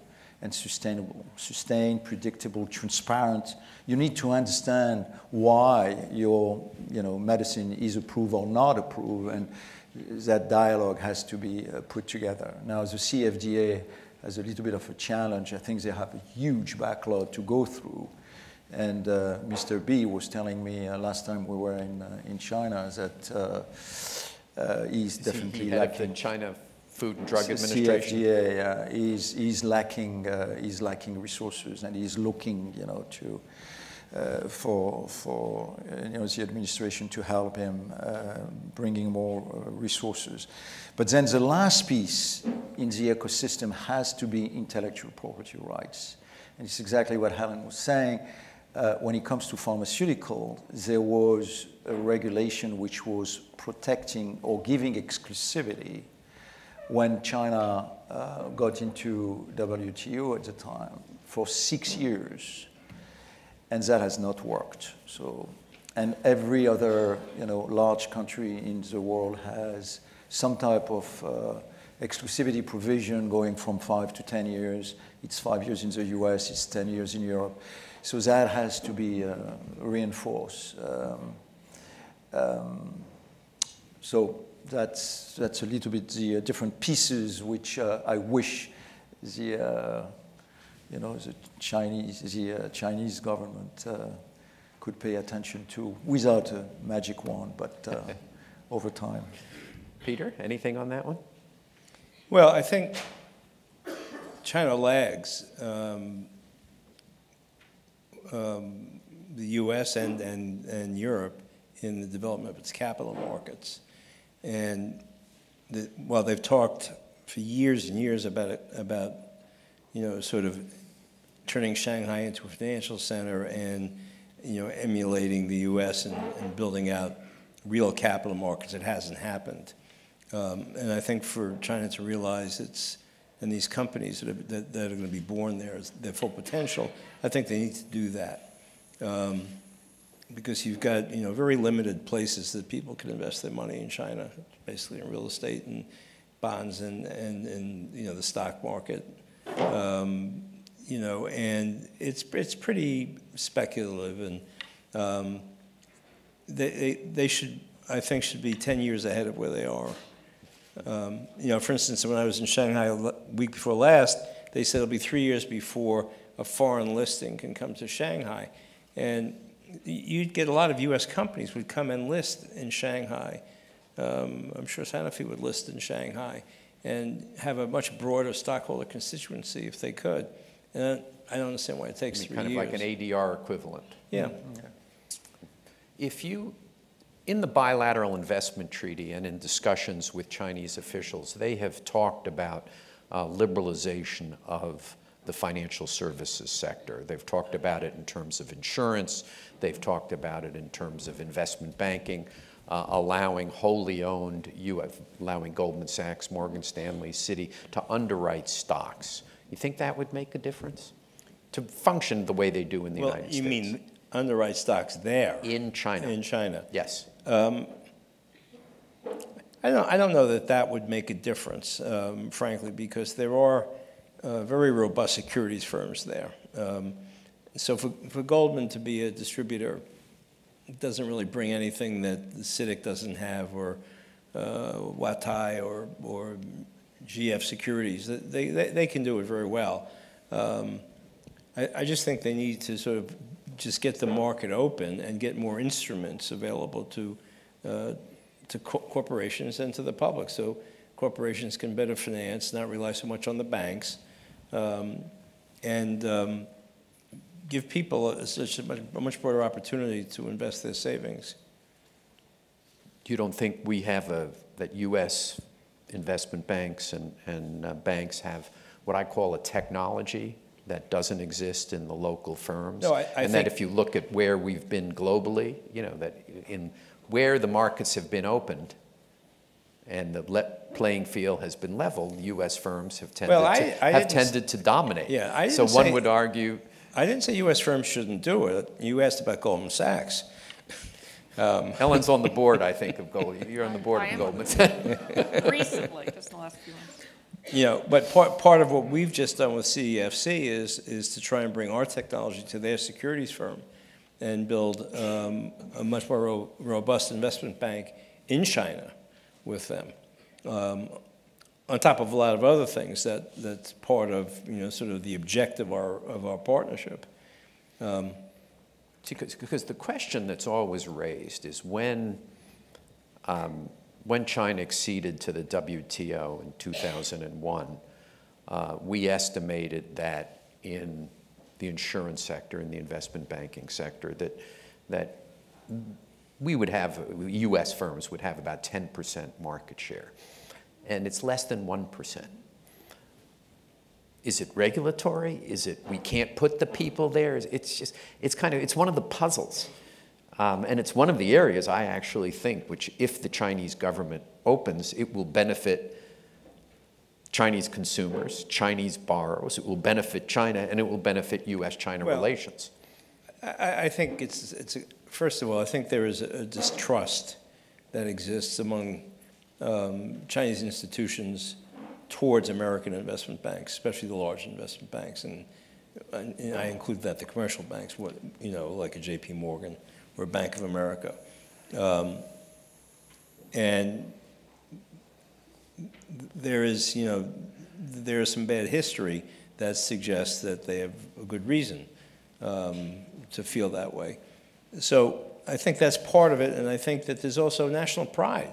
and sustainable. Sustained, predictable, transparent. You need to understand why your, you know, medicine is approved or not approved, and that dialogue has to be uh, put together. Now, the C F D A as a little bit of a challenge. I think they have a huge backlog to go through. And uh, Mister B was telling me uh, last time we were in, uh, in China that uh, uh, he's Is definitely he lacking. The China Food and Drug Administration. C F D A, yeah, he's, he's, lacking, uh, he's lacking resources, and he's looking, you know, to, uh, for, for you know, the administration to help him uh, bringing more uh, resources. But then the last piece in the ecosystem has to be intellectual property rights. And it's exactly what Helen was saying. Uh, when it comes to pharmaceutical, there was a regulation which was protecting or giving exclusivity when China uh, got into W T O at the time for six years. and that has not worked. So, and every other you know, large country in the world has some type of uh, exclusivity provision going from five to ten years. It's five years in the U S, it's ten years in Europe. So that has to be uh, reinforced. Um, um, so that's, that's a little bit the uh, different pieces which uh, I wish the, uh, you know, the Chinese, the uh, Chinese government uh, could pay attention to without a magic wand, but uh, over time. Peter, anything on that one? Well, I think China lags um, um, the U S and, and, and Europe in the development of its capital markets. And the, well, they've talked for years and years about it, about you know, sort of turning Shanghai into a financial center and you know, emulating the U S and, and building out real capital markets. It hasn't happened. Um, and I think for China to realize it's, and these companies that, have, that, that are going to be born there, their full potential, I think they need to do that. Um, because you've got, you know, very limited places that people can invest their money in China, basically in real estate and bonds and, and, and you know, the stock market. Um, you know, and it's, it's pretty speculative. And um, they, they, they should, I think, should be ten years ahead of where they are. Um, you know, for instance, when I was in Shanghai week before last, they said it'll be three years before a foreign listing can come to Shanghai. And you'd get a lot of U S companies would come and list in Shanghai. Um, I'm sure Sanofi would list in Shanghai and have a much broader stockholder constituency if they could. And I don't understand why it takes three years. Kind of like an A D R equivalent. Yeah. Okay. If you... In the bilateral investment treaty and in discussions with Chinese officials, they have talked about uh, liberalization of the financial services sector. They've talked about it in terms of insurance. They've talked about it in terms of investment banking, uh, allowing wholly owned, U F, allowing Goldman Sachs, Morgan Stanley, Citi to underwrite stocks. You think that would make a difference? To function the way they do in the well, United States? You mean underwrite stocks there? In China. In China. Yes. Um, I don't, I don't know that that would make a difference, um, frankly, because there are uh, very robust securities firms there. Um, so for, for Goldman to be a distributor doesn't really bring anything that C I T I C doesn't have, or uh, Huatai or, or G F Securities. They, they, they can do it very well. Um, I, I just think they need to sort of just get the market open and get more instruments available to, uh, to co corporations and to the public. So corporations can better finance, not rely so much on the banks, um, and um, give people a, such a much, a much broader opportunity to invest their savings. You don't think we have a, that U S investment banks and, and uh, banks have what I call a technology that doesn't exist in the local firms? No, I, I and that if you look at where we've been globally, you know, that in where the markets have been opened and the le playing field has been leveled, U S firms have tended, well, I, to, I have tended to dominate. Yeah, I didn't so say, one would argue... I didn't say U S firms shouldn't do it. You asked about Goldman Sachs. Um, Ellen's on the board, I think, of Goldman. You're on the board I of Goldman Sachs. Recently, just in the last few months. You know, but part, part of what we've just done with C E F C is, is to try and bring our technology to their securities firm and build um, a much more ro robust investment bank in China with them, um, on top of a lot of other things that, that's part of, you know, sort of the objective of our, of our partnership. Um, because, because the question that's always raised is when... Um, When China acceded to the W T O in two thousand one, uh, we estimated that in the insurance sector, in the investment banking sector, that, that we would have, U S firms would have about ten percent market share. And it's less than one percent. Is it regulatory? Is it we can't put the people there? It's just, it's kind of, it's one of the puzzles. Um, and it's one of the areas I actually think which, if the Chinese government opens, it will benefit Chinese consumers, Chinese borrowers, it will benefit China, and it will benefit U S China well, relations. I, I think it's, it's a, first of all, I think there is a distrust that exists among um, Chinese institutions towards American investment banks, especially the large investment banks, and, and I include that the commercial banks, what, you know, like a J P Morgan or Bank of America. Um, and there is, you know, there is some bad history that suggests that they have a good reason um, to feel that way. So I think that's part of it, and I think that there's also national pride,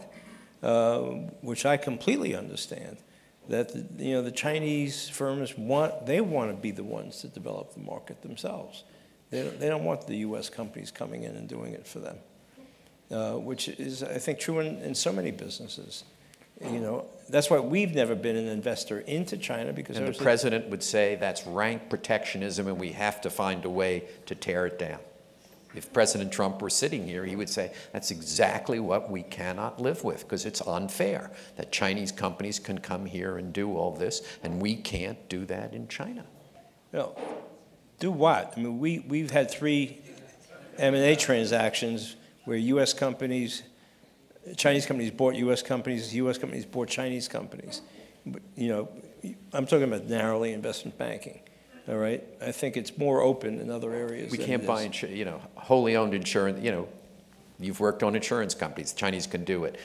uh, which I completely understand, that the, you know, the Chinese firms want, they want to be the ones that develop the market themselves. They don't, they don't want the U S companies coming in and doing it for them, uh, which is, I think, true in, in so many businesses. You know, that's why we've never been an investor into China, because and the president would say that's rank protectionism and we have to find a way to tear it down. If President Trump were sitting here, he would say that's exactly what we cannot live with, because it's unfair that Chinese companies can come here and do all this and we can't do that in China. Well, do what? I mean, we, we've had three M and A transactions where U S companies, Chinese companies bought U S companies, U S companies bought Chinese companies. But, you know, I'm talking about narrowly investment banking, all right? I think it's more open in other areas. We can't buy, insur you know, wholly owned insurance, you know, you've worked on insurance companies, Chinese can do it.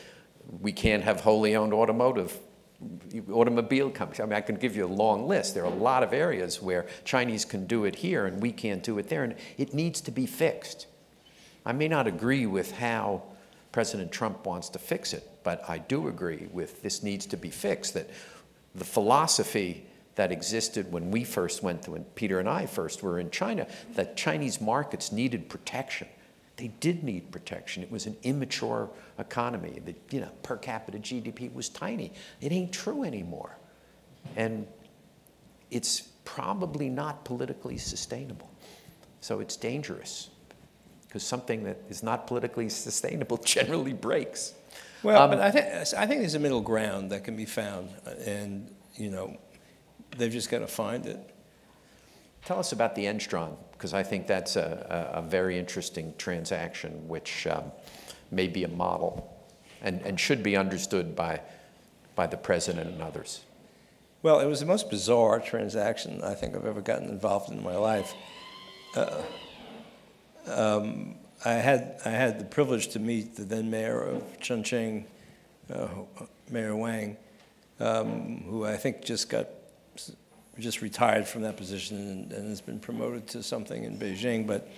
We can't have wholly owned automotive, automobile companies. I mean, I can give you a long list. There are a lot of areas where Chinese can do it here and we can't do it there, and it needs to be fixed. I may not agree with how President Trump wants to fix it, but I do agree with this needs to be fixed, that the philosophy that existed when we first went to, when Peter and I first were in China, that Chinese markets needed protection. They did need protection. It was an immature economy. The, you know, per capita G D P was tiny. It ain't true anymore. And it's probably not politically sustainable. So it's dangerous, because something that is not politically sustainable generally breaks. Well, um, but I think, I think there's a middle ground that can be found, and, you know, they've just got to find it. Tell us about the Enstrom, because I think that's a, a, a very interesting transaction, which um, may be a model and, and should be understood by, by the president and others. Well, it was the most bizarre transaction I think I've ever gotten involved in my life. Uh, Um, I had I had the privilege to meet the then mayor of Chongqing, uh, Mayor Wang, um, who I think just got just retired from that position and, and has been promoted to something in Beijing. But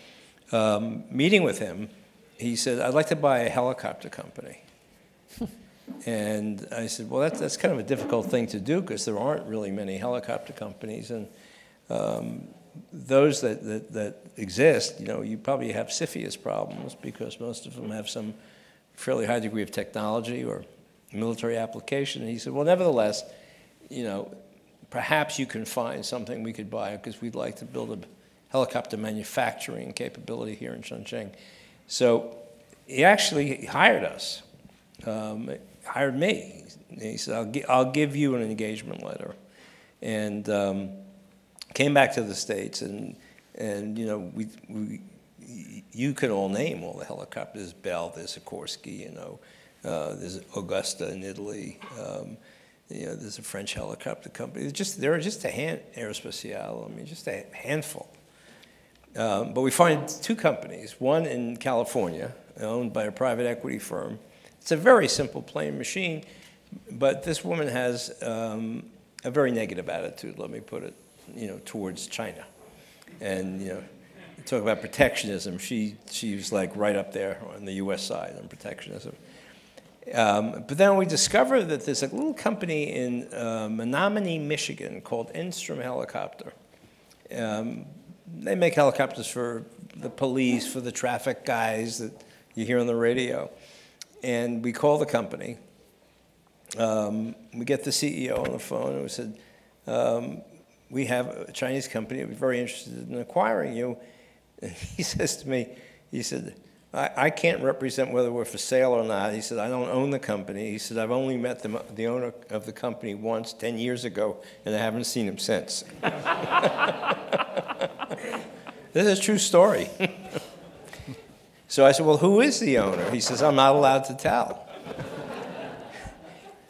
um, meeting with him, he said, "I'd like to buy a helicopter company," and I said, "Well, that's that's kind of a difficult thing to do because there aren't really many helicopter companies and." Um, Those that, that, that exist, you know, you probably have CFIUS problems because most of them have some fairly high degree of technology or military application. And he said, well, nevertheless, you know, perhaps you can find something we could buy because we'd like to build a helicopter manufacturing capability here in Chongqing. So he actually hired us, um, hired me. He said, I'll, gi I'll give you an engagement letter. And... Um, Came back to the States, and and you know we we you could all name all the helicopters. Bell, there's Sikorsky, you know, uh, there's Augusta in Italy. Um, you know, there's a French helicopter company. There's just there are just a hand Aerospatiale. I mean, just a handful. Um, but we find two companies. One in California, owned by a private equity firm. It's a very simple plane machine, but this woman has um, a very negative attitude. Let me put it. You know, towards China, and you know, talk about protectionism. She she was like right up there on the U S side on protectionism. Um, but then we discovered that there's a little company in uh, Menominee, Michigan, called Enstrom Helicopter. Um, they make helicopters for the police, for the traffic guys that you hear on the radio. And we call the company. Um, we get the C E O on the phone, and we said. Um, We have a Chinese company that would be very interested in acquiring you. And he says to me, he said, I, I can't represent whether we're for sale or not. He said, I don't own the company. He said, I've only met the, the owner of the company once ten years ago, and I haven't seen him since. This is a true story. So I said, well, who is the owner? He says, I'm not allowed to tell.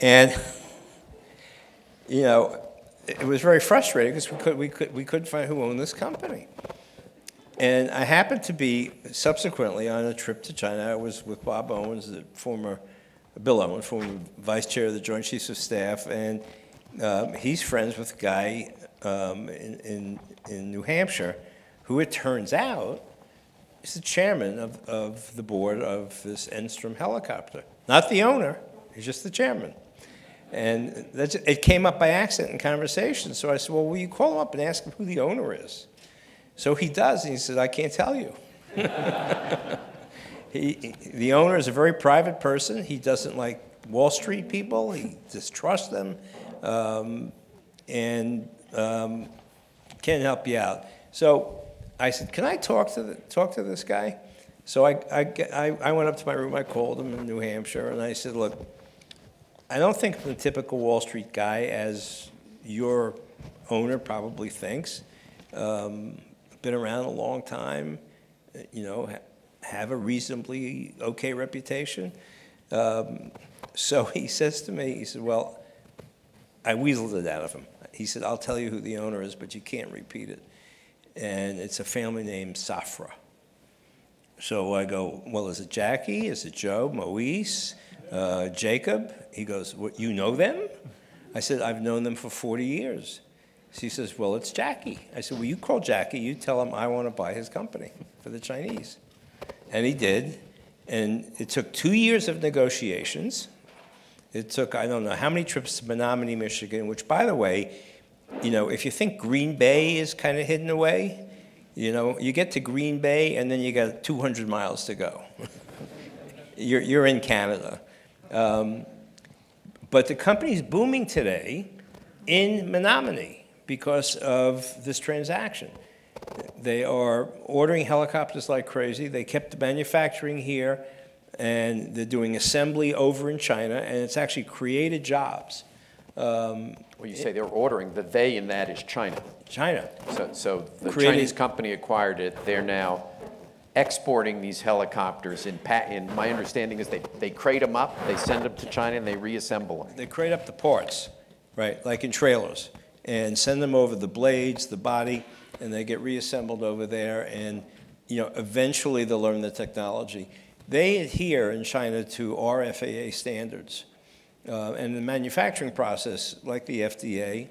And, you know, it was very frustrating because we, could, we, could, we couldn't find who owned this company. And I happened to be subsequently on a trip to China. I was with Bob Owens, the former, Bill Owens, former vice chair of the Joint Chiefs of Staff, and um, he's friends with a guy um, in, in, in New Hampshire who, it turns out, is the chairman of, of the board of this Enstrom Helicopter. Not the owner, he's just the chairman. And that's, it came up by accident in conversation. So I said, well, will you call him up and ask him who the owner is? So he does, and he says, I can't tell you. he, the owner is a very private person. He doesn't like Wall Street people. He distrusts them, um, and um, can't help you out. So I said, can I talk to, the, talk to this guy? So I, I, I went up to my room. I called him in New Hampshire, and I said, look, I don't think I'm the typical Wall Street guy, as your owner probably thinks. Um, been around a long time, you know, ha have a reasonably okay reputation. Um, so he says to me, he said, well, I weaseled it out of him. He said, I'll tell you who the owner is, but you can't repeat it. And it's a family named Safra. So I go, well, is it Jackie? Is it Joe? Moise? Uh, Jacob? He goes, what, you know them? I said, I've known them for forty years. She says, well, it's Jackie. I said, well, you call Jackie. You tell him I want to buy his company for the Chinese. And he did. And it took two years of negotiations. It took, I don't know, how many trips to Menominee, Michigan, which, by the way, you know, if you think Green Bay is kind of hidden away, you know, you get to Green Bay, and then you got two hundred miles to go. you're, you're in Canada. Um, but the company's booming today in Menominee because of this transaction. They are ordering helicopters like crazy. They kept the manufacturing here, and they're doing assembly over in China, and it's actually created jobs. Um, well, you say they're ordering. The they in that is China. China. So, so the created, Chinese company acquired it. They're now exporting these helicopters. In, in my understanding is they, they crate them up, they send them to China, and they reassemble them. They crate up the parts, right, like in trailers, and send them over, the blades, the body, and they get reassembled over there, and you know, eventually they'll learn the technology. They adhere in China to our F A A standards. Uh, and the manufacturing process, like the F D A,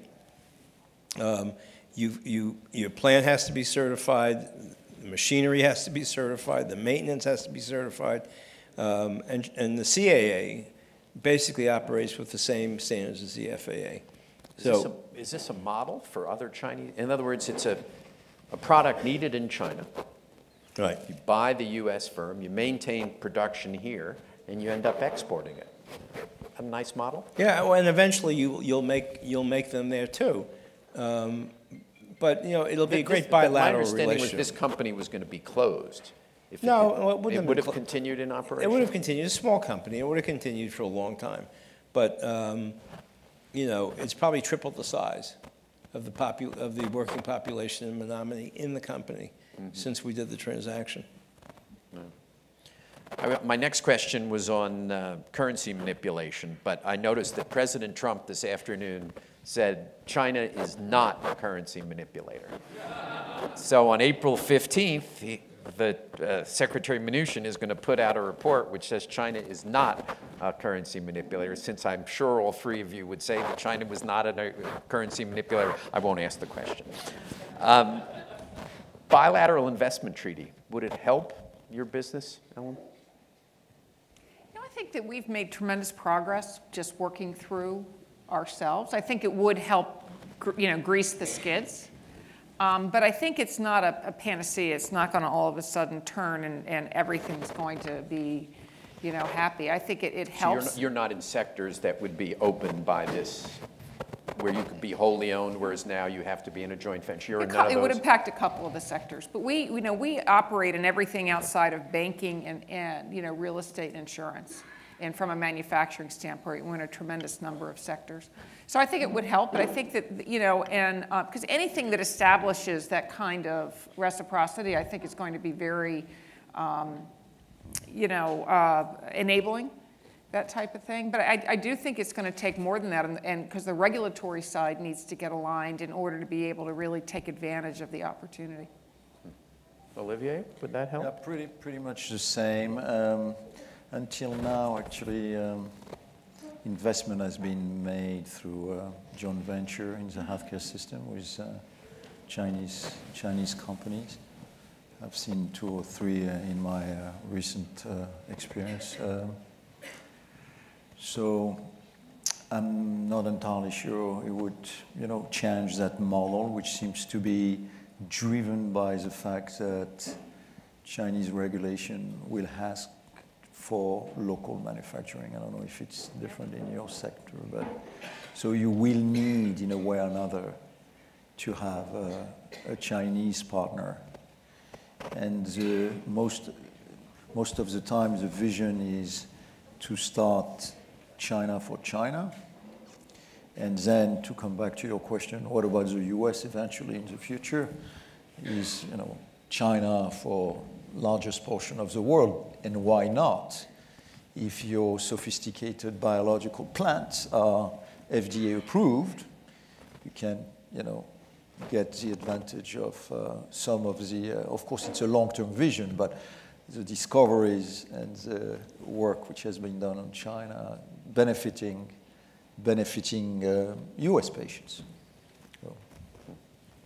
um, you, you, your plant has to be certified, the machinery has to be certified, the maintenance has to be certified, um, and, and the C A A basically operates with the same standards as the F A A. So, is this a, is this a model for other Chinese? In other words, it's a, a product needed in China. Right. You buy the U S firm, you maintain production here, and you end up exporting it. A nice model. Yeah, well, and eventually you, you'll make you'll make them there too. Um, but you know, it'll be a great this, bilateral relationship. My understanding relationship. was this company was going to be closed. If no, it, it, it, it would have continued in operation. It would have continued. A small company. It would have continued for a long time. But um, you know, it's probably tripled the size of the popu of the working population in Menominee in the company mm-hmm. since we did the transaction. Yeah. I, my next question was on uh, currency manipulation, but I noticed that President Trump this afternoon said China is not a currency manipulator. So on April fifteenth, he, the uh, Secretary Mnuchin is going to put out a report which says China is not a currency manipulator, since I'm sure all three of you would say that China was not a currency manipulator. I won't ask the question. Um, bilateral investment treaty, would it help your business, Ellen? I think that we've made tremendous progress just working through ourselves. I think it would help, you know, grease the skids. Um, but I think it's not a, a panacea. It's not going to all of a sudden turn and, and everything's going to be, you know, happy. I think it, it helps. So you're, you're not in sectors that would be opened by this, where you could be wholly owned, whereas now you have to be in a joint venture. You're in none of those. It would impact a couple of the sectors. But we, you know, we operate in everything outside of banking and, and you know, real estate and insurance. And from a manufacturing standpoint, we're in a tremendous number of sectors. So I think it would help, but I think that, you know, and because uh, anything that establishes that kind of reciprocity, I think is going to be very, um, you know, uh, enabling, that type of thing. But I, I do think it's going to take more than that, and because the regulatory side needs to get aligned in order to be able to really take advantage of the opportunity. Olivier, would that help? Yeah, pretty, pretty much the same. Um, until now, actually, um, investment has been made through uh, joint venture in the healthcare system with uh, Chinese, Chinese companies. I've seen two or three uh, in my uh, recent uh, experience. Um, So I'm not entirely sure it would, you know, change that model, which seems to be driven by the fact that Chinese regulation will ask for local manufacturing. I don't know if it's different in your sector, but so you will need, in a way or another, to have a, a Chinese partner. And the most, most of the time, the vision is to start China for China. And then to come back to your question, what about the U S eventually in the future? Is, you know, China for largest portion of the world, and why not? If your sophisticated biological plants are F D A approved, you can, you know, get the advantage of uh, some of the, uh, of course it's a long-term vision, but the discoveries and the work which has been done on China benefiting, benefiting uh, U S patients. So.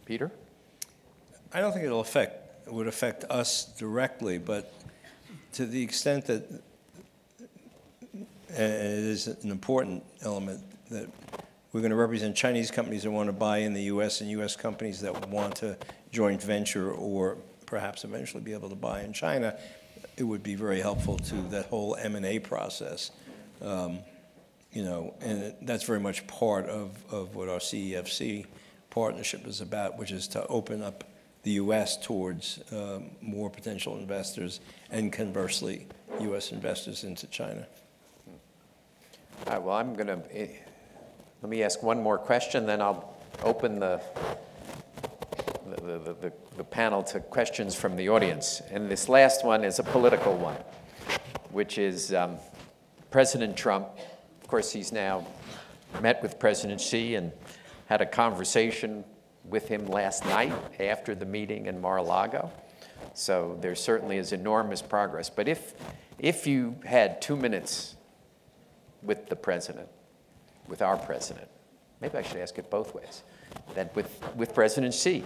Peter? I don't think it'll affect, it would affect us directly, but to the extent that it is an important element that we're going to represent Chinese companies that want to buy in the U S and U S companies that want to joint venture or perhaps eventually be able to buy in China, it would be very helpful to that whole M and A process. Um, you know, and it, that's very much part of, of what our C E F C partnership is about, which is to open up the U S towards um, more potential investors and conversely, U S investors into China. All right, well, I'm going to, let me ask one more question, then I'll open the The, the, the, the panel to questions from the audience. And this last one is a political one, which is um, President Trump. Of course, he's now met with President Xi and had a conversation with him last night after the meeting in Mar-a-Lago. So there certainly is enormous progress. But if, if you had two minutes with the president, with our president, maybe I should ask it both ways. That with, with President Xi,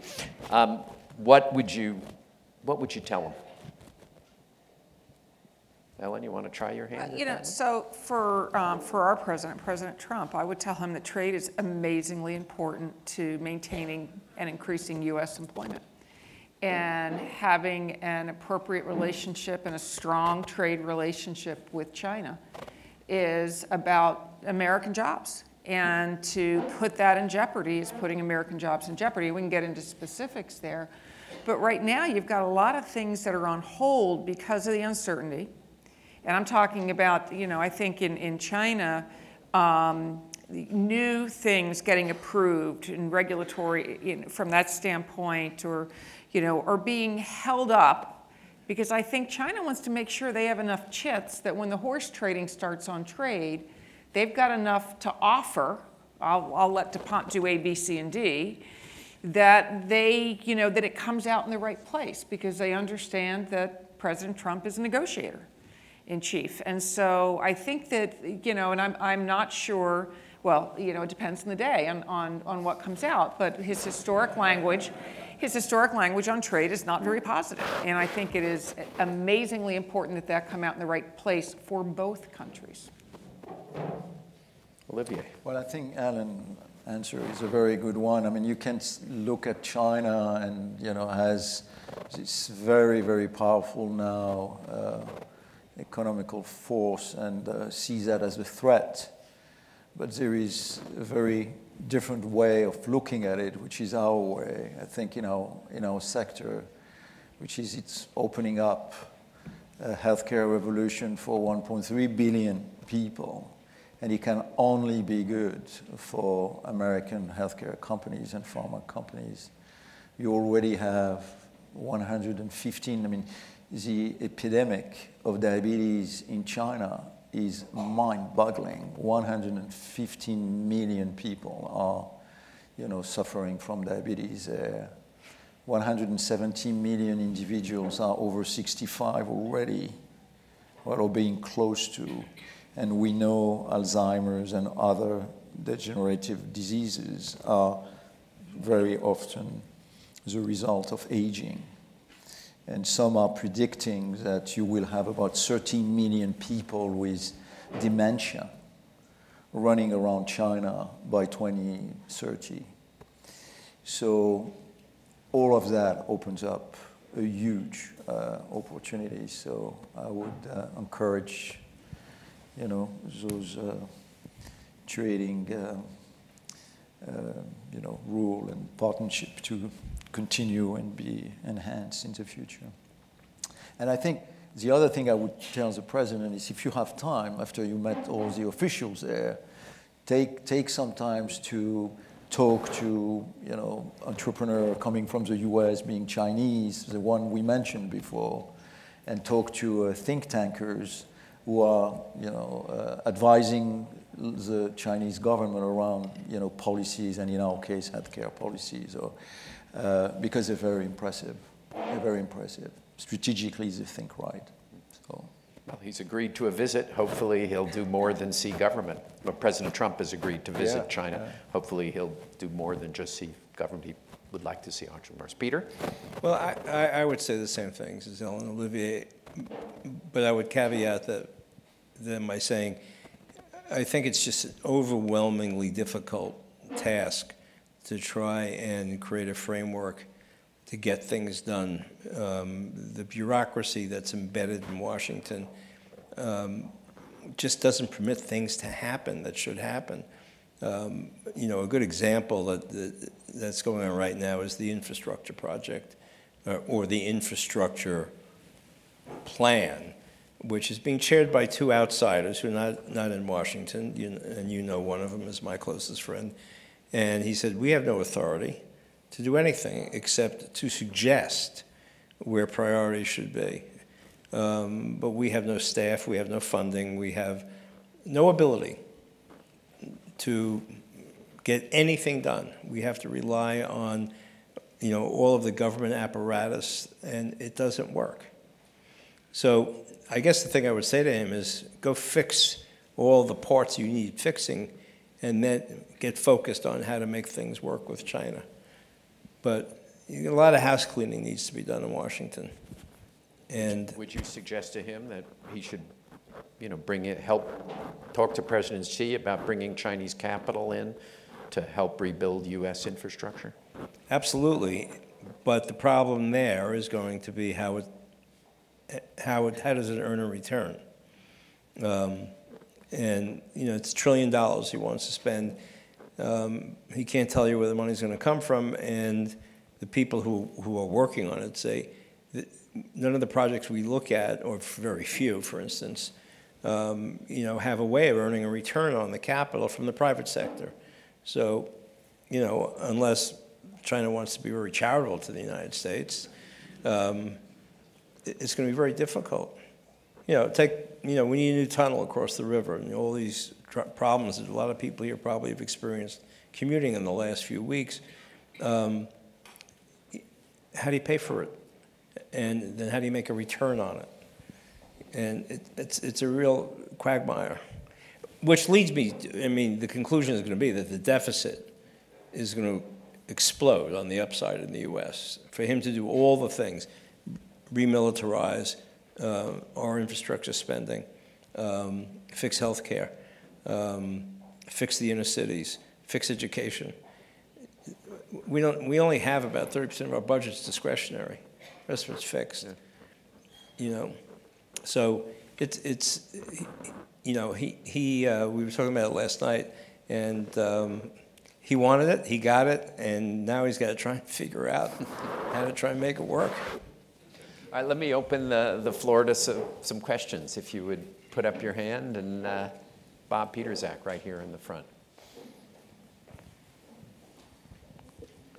um, what would you, what would you tell him? Ellen, you want to try your hand? Uh, you know, that? so for um, for our president, President Trump, I would tell him that trade is amazingly important to maintaining and increasing U S employment, and having an appropriate relationship and a strong trade relationship with China is about American jobs. And to put that in jeopardy is putting American jobs in jeopardy. We can get into specifics there. But right now, you've got a lot of things that are on hold because of the uncertainty. And I'm talking about, you know, I think in, in China, um, new things getting approved and regulatory, you know, from that standpoint, or, you know, are being held up. Because I think China wants to make sure they have enough chits that when the horse trading starts on trade, they've got enough to offer, I'll, I'll let DuPont do A, B, C, and D, that they, you know, that it comes out in the right place because they understand that President Trump is a negotiator in chief. And so I think that, you know, and I'm, I'm not sure, well, you know, it depends on the day on, on, on what comes out, but his historic language, his historic language on trade is not very positive. And I think it is amazingly important that that come out in the right place for both countries. Olivier. Well, I think Alan's answer is a very good one. I mean, you can look at China and, you know, has this very, very powerful now uh, economical force and uh, sees that as a threat. But there is a very different way of looking at it, which is our way, I think, in our, in our sector, which is it's opening up a healthcare revolution for one point three billion people. And it can only be good for American healthcare companies and pharma companies. You already have one hundred fifteen, I mean, the epidemic of diabetes in China is mind-boggling. one hundred fifteen million people are, you know, suffering from diabetes. Uh, one hundred seventy million individuals are over sixty-five already, or being close to. And we know Alzheimer's and other degenerative diseases are very often the result of aging. And some are predicting that you will have about thirteen million people with dementia running around China by twenty thirty. So all of that opens up a huge uh, opportunity. So I would uh, encourage, you know, those uh, trading, uh, uh, you know, rule and partnership to continue and be enhanced in the future. And I think the other thing I would tell the president is, if you have time, after you met all the officials there, take, take some time to talk to, you know, entrepreneur coming from the U S, being Chinese, the one we mentioned before, and talk to uh, think tankers who are, you know, uh, advising the Chinese government around, you know, policies, and in our case, healthcare policies, or Uh, because they're very impressive. They're very impressive. Strategically, they think right. So. Well, he's agreed to a visit. Hopefully, he'll do more than see government. But President Trump has agreed to visit yeah, China. Yeah. Hopefully, he'll do more than just see government. He would like to see entrepreneurs. Peter? Well, I, I, I would say the same things as Ellen and Olivier, but I would caveat that them by saying, I think it's just an overwhelmingly difficult task to try and create a framework to get things done. Um, the bureaucracy that's embedded in Washington um, just doesn't permit things to happen that should happen. Um, you know, a good example that, that that's going on right now is the infrastructure project, uh, or the infrastructure plan, which is being chaired by two outsiders who are not, not in Washington, you, and you know one of them is my closest friend. And he said, we have no authority to do anything except to suggest where priorities should be. Um, but we have no staff, we have no funding, we have no ability to get anything done. We have to rely on, you know, all of the government apparatus, and it doesn't work. So I guess the thing I would say to him is, go fix all the parts you need fixing, and then get focused on how to make things work with China. But a lot of house cleaning needs to be done in Washington. And would you suggest to him that he should, you know, bring it, help talk to President Xi about bringing Chinese capital in to help rebuild U S infrastructure? Absolutely, but the problem there is going to be how it, how it, how does it earn a return? Um, And, you know, it's a trillion dollars he wants to spend. Um, he can't tell you where the money's going to come from. And the people who, who are working on it say that none of the projects we look at, or very few, for instance, um, you know, have a way of earning a return on the capital from the private sector. So, you know, unless China wants to be very charitable to the United States, um, it's going to be very difficult. You know, take, you know, we need a new tunnel across the river, and all these problems that a lot of people here probably have experienced commuting in the last few weeks. Um, how do you pay for it? And then how do you make a return on it? And it, it's, it's a real quagmire, which leads me to, I mean, the conclusion is going to be that the deficit is going to explode on the upside in the U S. For him to do all the things, remilitarize, Uh, our infrastructure spending, um, fix healthcare, um, fix the inner cities, fix education. We don't. We only have about thirty percent of our budget's discretionary. The rest of it's fixed. Yeah. You know, so it's it's. You know, he he. Uh, we were talking about it last night, and um, he wanted it. He got it, and now he's got to try and figure out how to try and make it work. All right, let me open the, the floor to so, some questions. If you would put up your hand, and uh, Bob Peterzak right here in the front.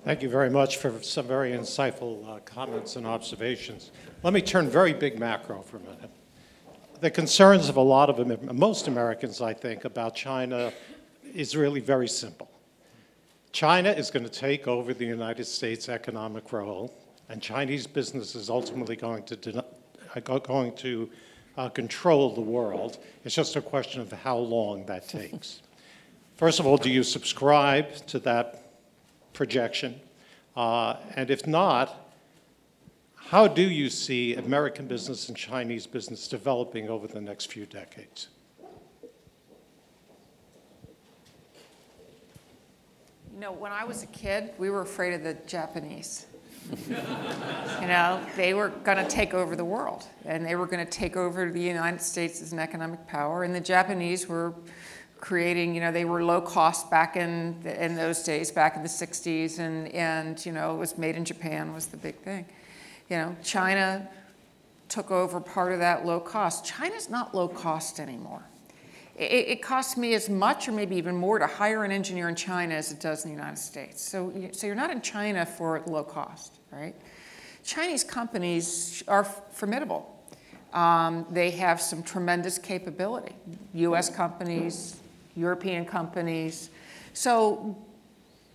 Thank you very much for some very insightful uh, comments and observations. Let me turn very big macro for a minute. The concerns of a lot of, most Americans, I think, about China is really very simple. China is going to take over the United States economic role, and Chinese business is ultimately going to, going to uh, control the world. It's just a question of how long that takes. First of all, do you subscribe to that projection? Uh, and if not, how do you see American business and Chinese business developing over the next few decades? You know, when I was a kid, we were afraid of the Japanese. You know, they were going to take over the world, and they were going to take over the United States as an economic power, and the Japanese were creating, you know, they were low cost back in the, in those days, back in the sixties, and, and, you know, it was made in Japan was the big thing. You know, China took over part of that low cost. China's not low cost anymore. It, it costs me as much or maybe even more to hire an engineer in China as it does in the United States. So, so you're not in China for low cost, right? Chinese companies are formidable. Um, they have some tremendous capability. U S companies, European companies. So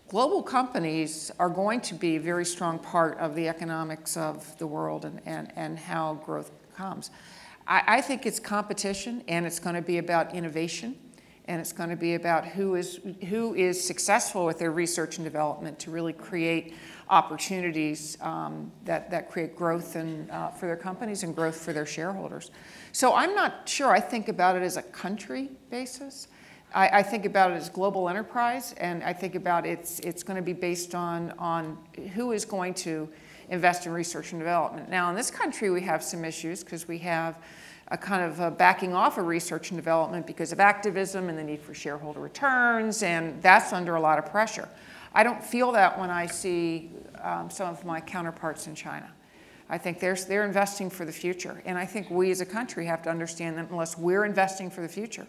global companies are going to be a very strong part of the economics of the world and, and, and how growth comes. I, I think it's competition, and it's going to be about innovation, and it's going to be about who is, who is successful with their research and development to really create opportunities um, that, that create growth and, uh, for their companies and growth for their shareholders. So I'm not sure I think about it as a country basis. I, I think about it as global enterprise, and I think about it's, it's going to be based on, on who is going to invest in research and development. Now, in this country, we have some issues because we have a kind of a backing off of research and development because of activism and the need for shareholder returns, and that's under a lot of pressure. I don't feel that when I see um, some of my counterparts in China. I think they're, they're investing for the future. And I think we as a country have to understand that unless we're investing for the future,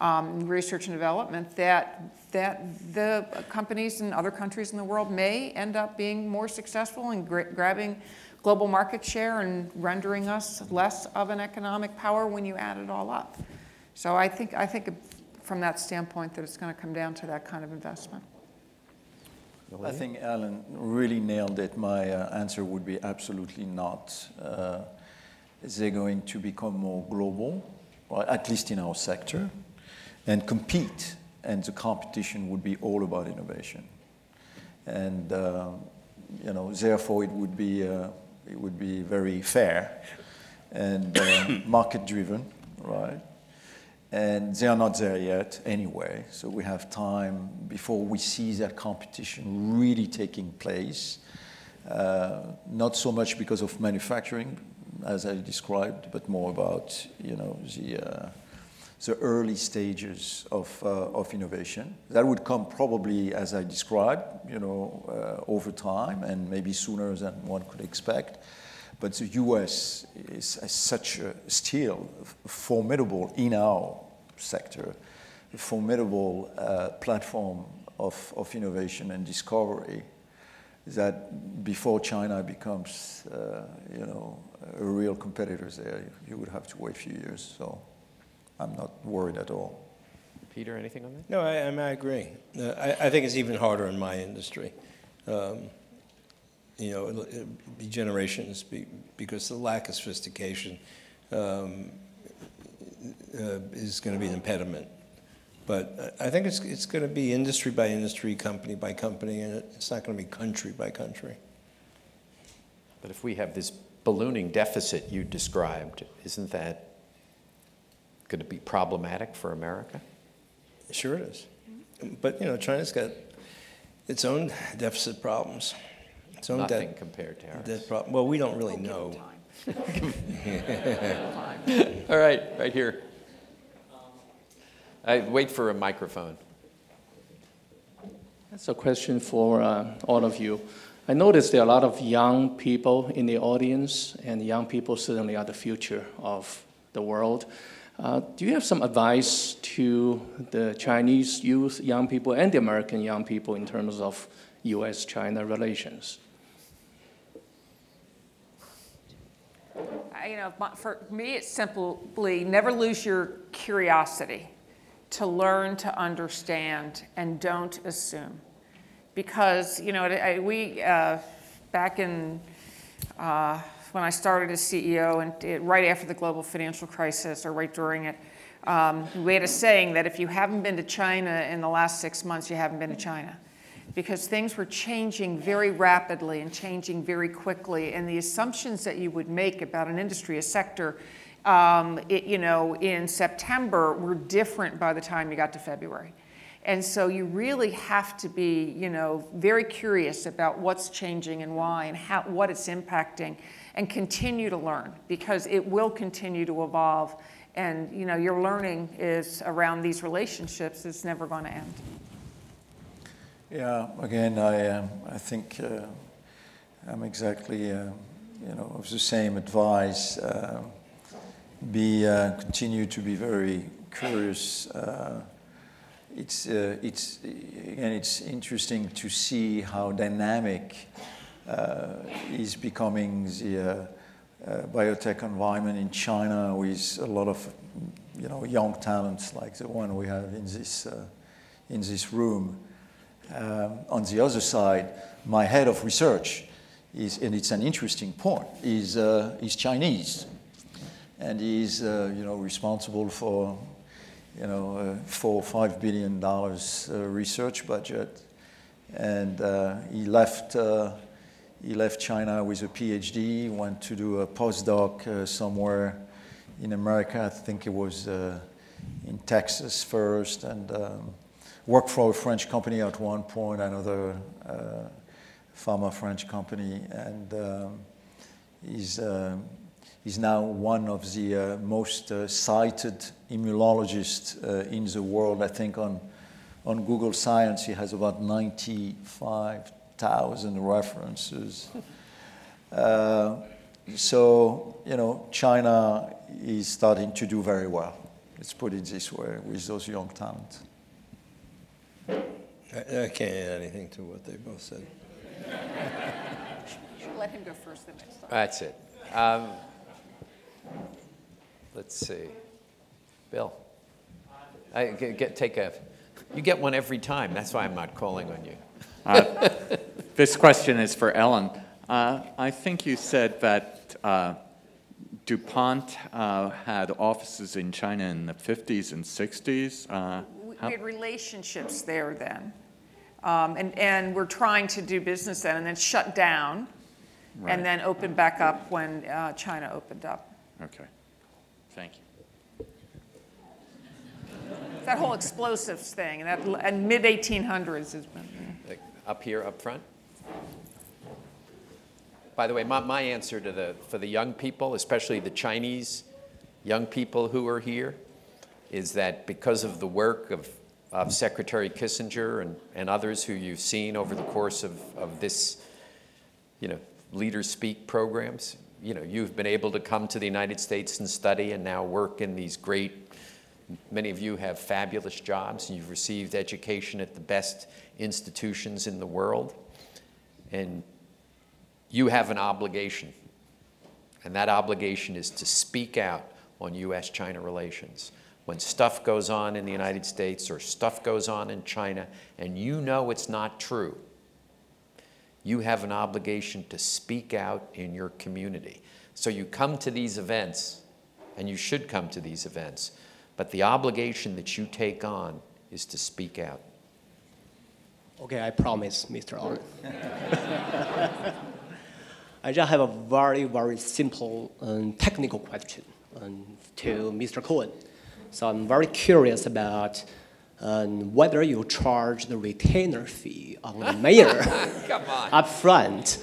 um, research and development, that, that the companies in other countries in the world may end up being more successful and gra grabbing global market share and rendering us less of an economic power when you add it all up. So I think, I think from that standpoint that it's going to come down to that kind of investment. I think Ellen really nailed it. My uh, answer would be absolutely not. Uh, they're going to become more global, or at least in our sector, and compete. And the competition would be all about innovation. And uh, you know, therefore, it would be uh, it would be very fair and uh, market-driven, right? And they are not there yet anyway, so we have time before we see that competition really taking place. Uh, not so much because of manufacturing, as I described, but more about you know the uh, the early stages of uh, of innovation that would come probably, as I described, you know, uh, over time and maybe sooner than one could expect. But the U S is such a still formidable in our sector, a formidable uh, platform of, of innovation and discovery that before China becomes, uh, you know, a real competitor there, you would have to wait a few years. So I'm not worried at all. Peter, anything on that? No, I, I agree. Uh, I, I think it's even harder in my industry. Um, You know, it'll, it'll be generations be, because the lack of sophistication um, uh, is going to be an impediment. But I think it's it's going to be industry by industry, company by company, and it's not going to be country by country. But if we have this ballooning deficit you described, isn't that going to be problematic for America? Sure it is. But you know, China's got its own deficit problems. So nothing that, compared to ours. Problem. Well, we don't really oh, know. Time. All right, right here. I wait for a microphone. That's a question for uh, all of you. I noticed there are a lot of young people in the audience, and young people certainly are the future of the world. Uh, do you have some advice to the Chinese youth, young people, and the American young people in terms of U S China relations? You know, for me, it's simply never lose your curiosity to learn, to understand, and don't assume. Because, you know, I, we, uh, back in, uh, when I started as C E O, and it, right after the global financial crisis, or right during it, um, we had a saying that if you haven't been to China in the last six months, you haven't been to China. Because things were changing very rapidly and changing very quickly, and the assumptions that you would make about an industry, a sector, um, it, you know, in September were different by the time you got to February. And so you really have to be, you know, very curious about what's changing and why, and how, what it's impacting, and continue to learn, because it will continue to evolve. And, you know, your learning is around these relationships. It's never going to end. Yeah, again, I, um, I think uh, I'm exactly, uh, you know, of the same advice. Uh, be, uh, continue to be very curious. Uh, It's, uh, it's, again, it's interesting to see how dynamic uh, is becoming the uh, uh, biotech environment in China, with a lot of, you know, young talents like the one we have in this, uh, in this room. Um, on the other side, my head of research is, and it's an interesting point, is, uh, is Chinese, and is, uh, you know, responsible for, you know, uh, four or five billion dollars uh, research budget, and uh, he left. Uh, he left China with a PhD. Went to do a postdoc uh, somewhere in America. I think it was uh, in Texas first, and um, worked for a French company at one point, another uh, pharma French company, and um, he's. Uh, He's now one of the uh, most uh, cited immunologists uh, in the world. I think on, on Google Science, he has about ninety-five thousand references. Uh, so, you know, China is starting to do very well. Let's put it this way, with those young talents. I, I can't add anything to what they both said. Let him go first the next time. That's it. Um, Let's see, Bill. I get, get take a. You get one every time. That's why I'm not calling on you. uh, this question is for Ellen. Uh, I think you said that uh, DuPont uh, had offices in China in the fifties and sixties. Uh, we, we had relationships there then, um, and and we're trying to do business then, and then shut down, right. And then opened back up when uh, China opened up. Okay. Thank you. That whole explosives thing, and, that, and mid eighteen hundreds has been. Yeah. Up here, up front. By the way, my, my answer to the, for the young people, especially the Chinese young people who are here, is that because of the work of, of Secretary Kissinger and, and others who you've seen over the course of, of this, you know, Leaders Speak programs, you know, you've been able to come to the United States and study and now work in these great, many of you have fabulous jobs, and you've received education at the best institutions in the world. And you have an obligation, and that obligation is to speak out on U S China relations. When stuff goes on in the United States or stuff goes on in China and you know it's not true, you have an obligation to speak out in your community. So you come to these events, and you should come to these events, but the obligation that you take on is to speak out. Okay, I promise, Mister Orlins. I just have a very, very simple and technical question um, to Mister Cohen. So I'm very curious about and whether you charge the retainer fee on the mayor up front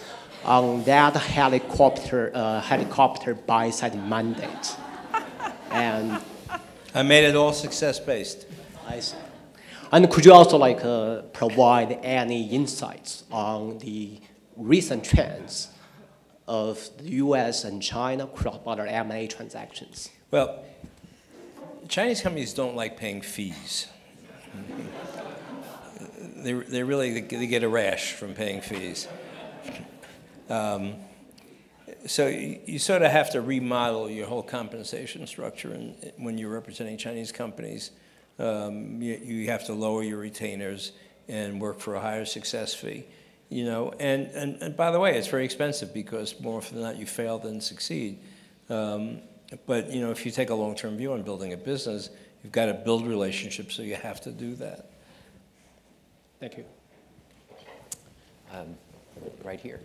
on that helicopter uh, helicopter buy-side mandate. And I made it all success-based. I see. And could you also like uh, provide any insights on the recent trends of the U S and China cross-border M and A transactions? Well, Chinese companies don't like paying fees. they, they really they get a rash from paying fees. Um, so you, you sort of have to remodel your whole compensation structure, and when you're representing Chinese companies, um, you, you have to lower your retainers and work for a higher success fee. You know, and, and, and by the way, it's very expensive because more often than not you fail than succeed. Um, but you know, if you take a long-term view on building a business, you've got to build relationships, so you have to do that. Thank you. Um, right here.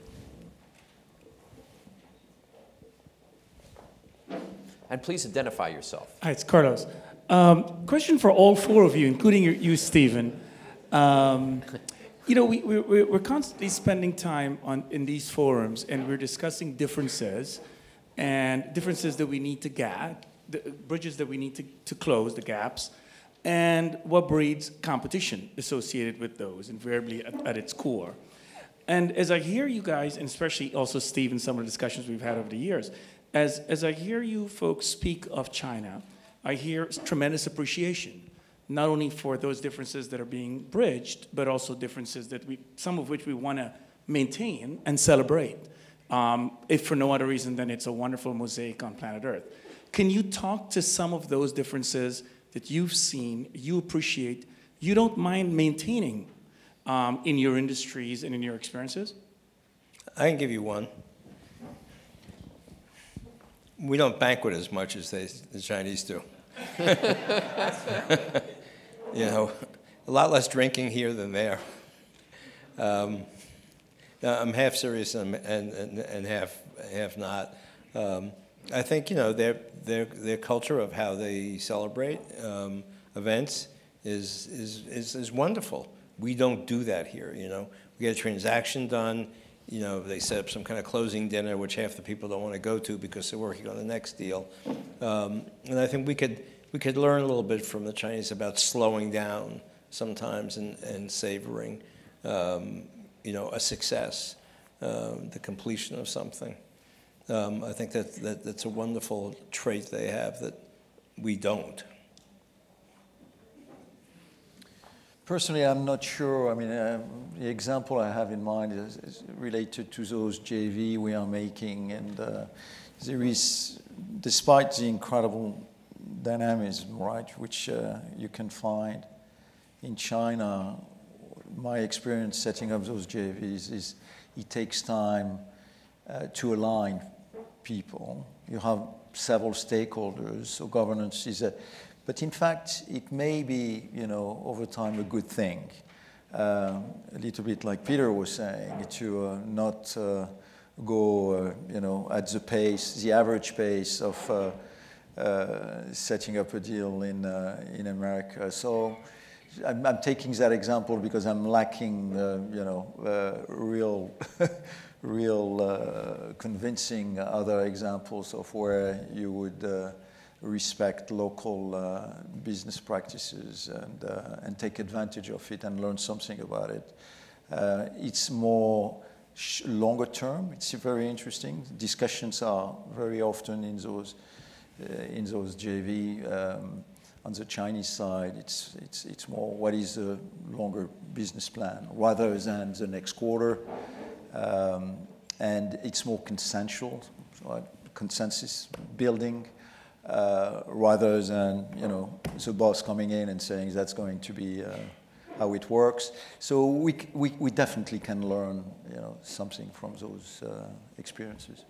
And please identify yourself. Hi, it's Carlos. Um, question for all four of you, including you, Stephen. Um, You know, we, we, we're constantly spending time on, in these forums, and we're discussing differences, and differences that we need to gap, the bridges that we need to, to close, the gaps, and what breeds competition associated with those, invariably at, at its core. And as I hear you guys, and especially also Steve and some of the discussions we've had over the years, as, as I hear you folks speak of China, I hear tremendous appreciation, not only for those differences that are being bridged, but also differences that we, some of which we want to maintain and celebrate, um, if for no other reason than it's a wonderful mosaic on planet Earth. Can you talk to some of those differences that you've seen, you appreciate, you don't mind maintaining um, in your industries and in your experiences? I can give you one. We don't banquet as much as they, the Chinese do. You know, a lot less drinking here than there. Um, I'm half serious and, and, and, and half, half not. Um, I think, you know, their, their, their culture of how they celebrate um, events is, is, is, is wonderful. We don't do that here, you know. We get a transaction done, you know, they set up some kind of closing dinner, which half the people don't want to go to because they're working on the next deal. Um, and I think we could, we could learn a little bit from the Chinese about slowing down sometimes and, and savoring, um, you know, a success, um, the completion of something. Um, I think that, that that's a wonderful trait they have that we don't. Personally, I'm not sure. I mean, uh, the example I have in mind is, is related to those J V we are making, and uh, there is, despite the incredible dynamism, right, which uh, you can find in China, my experience setting up those J Vs is it takes time uh, to align people. You have several stakeholders, so governance is a... But in fact, it may be, you know, over time a good thing, uh, a little bit like Peter was saying, to uh, not uh, go, uh, you know, at the pace, the average pace of uh, uh, setting up a deal in uh, in America. So I'm, I'm taking that example because I'm lacking, uh, you know, uh, real, real uh, convincing other examples of where you would. Uh, respect local uh, business practices and, uh, and take advantage of it and learn something about it. Uh, it's more sh longer term. It's very interesting. Discussions are very often in those, uh, in those J V. Um, on the Chinese side, it's, it's, it's more what is the longer business plan rather than the next quarter. Um, and it's more consensual, right? Consensus building. Uh, rather than, you know, the boss coming in and saying that's going to be uh, how it works. So we, we, we definitely can learn, you know, something from those uh, experiences.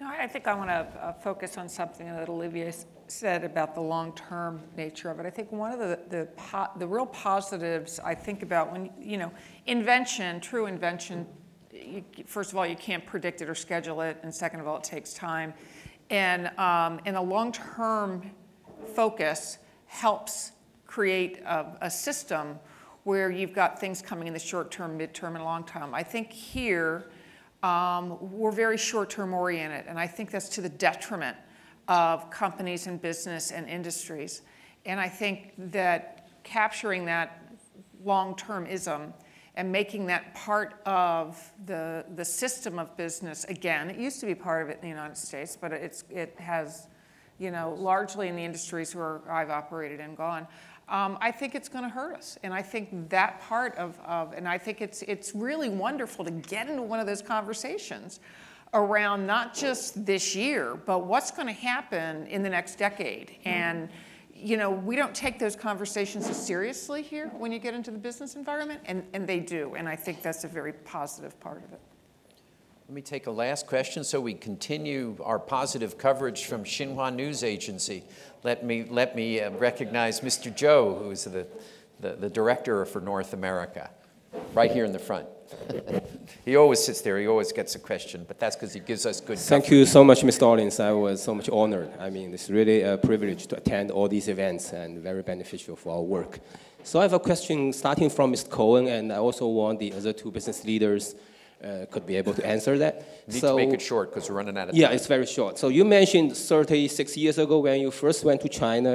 No, I think I want to uh, focus on something that Olivier said about the long-term nature of it. I think one of the, the, po the real positives I think about when, you know, invention, true invention, you, first of all, you can't predict it or schedule it, and second of all, it takes time. And, um, and a long-term focus helps create a, a system where you've got things coming in the short-term, mid-term, and long-term. I think here um, we're very short-term oriented, and I think that's to the detriment of companies and business and industries. And I think that capturing that long-termism and making that part of the, the system of business again. It used to be part of it in the United States, but it's, it has, you know, largely in the industries where I've operated and gone. Um, I think it's going to hurt us, and I think that part of, of, and I think it's, it's really wonderful to get into one of those conversations around not just this year, but what's going to happen in the next decade. And, you know, we don't take those conversations as seriously here when you get into the business environment, and, and they do, and I think that's a very positive part of it. Let me take a last question so we continue our positive coverage from Xinhua News Agency. Let me, let me uh, recognize Mister Zhou, who is the, the, the director for North America, right here in the front. He always sits there. He always gets a question, but that's because he gives us good Thank coverage. You so much, Mister Orlins. I was so much honored. I mean, it's really a privilege to attend all these events and very beneficial for our work. So I have a question starting from Mister Cohen, and I also want the other two business leaders Uh, could be able to answer that. You need so, to make it short because we're running out of time. Yeah, it's very short. So you mentioned thirty-six years ago when you first went to China,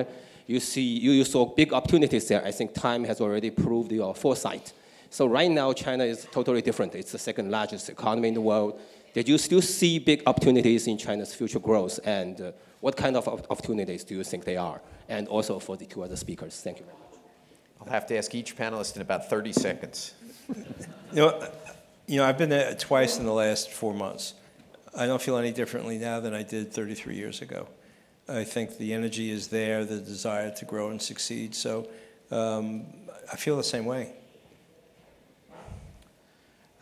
you, see, you, you saw big opportunities there. I think time has already proved your foresight. So right now, China is totally different. It's the second largest economy in the world. Did you still see big opportunities in China's future growth? And uh, what kind of opportunities do you think they are? And also for the two other speakers. Thank you very much. I'll have to ask each panelist in about thirty seconds. you know, You know, I've been there twice in the last four months. I don't feel any differently now than I did thirty-three years ago. I think the energy is there, the desire to grow and succeed. So um, I feel the same way.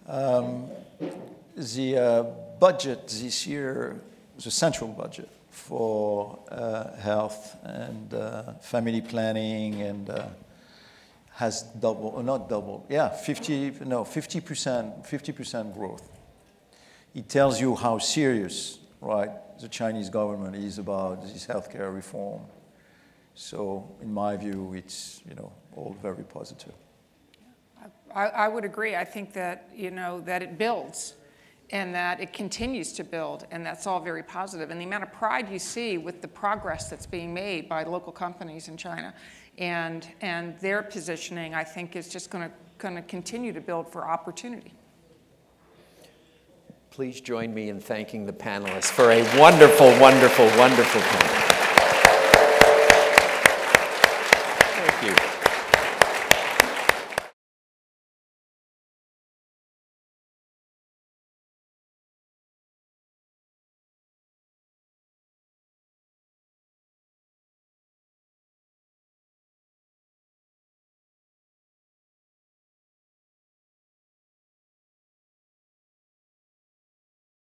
Um, the uh, budget this year, the central budget for uh, health and uh, family planning and uh, has doubled, or not doubled, yeah, fifty, no, fifty percent, fifty percent growth. It tells you how serious, right, the Chinese government is about this healthcare reform. So, in my view, it's, you know, all very positive. I, I would agree. I think that, you know, that it builds and that it continues to build, and that's all very positive. And the amount of pride you see with the progress that's being made by local companies in China And, and their positioning, I think, is just going to continue to build for opportunity. Please join me in thanking the panelists for a wonderful, wonderful, wonderful panel. Thank you.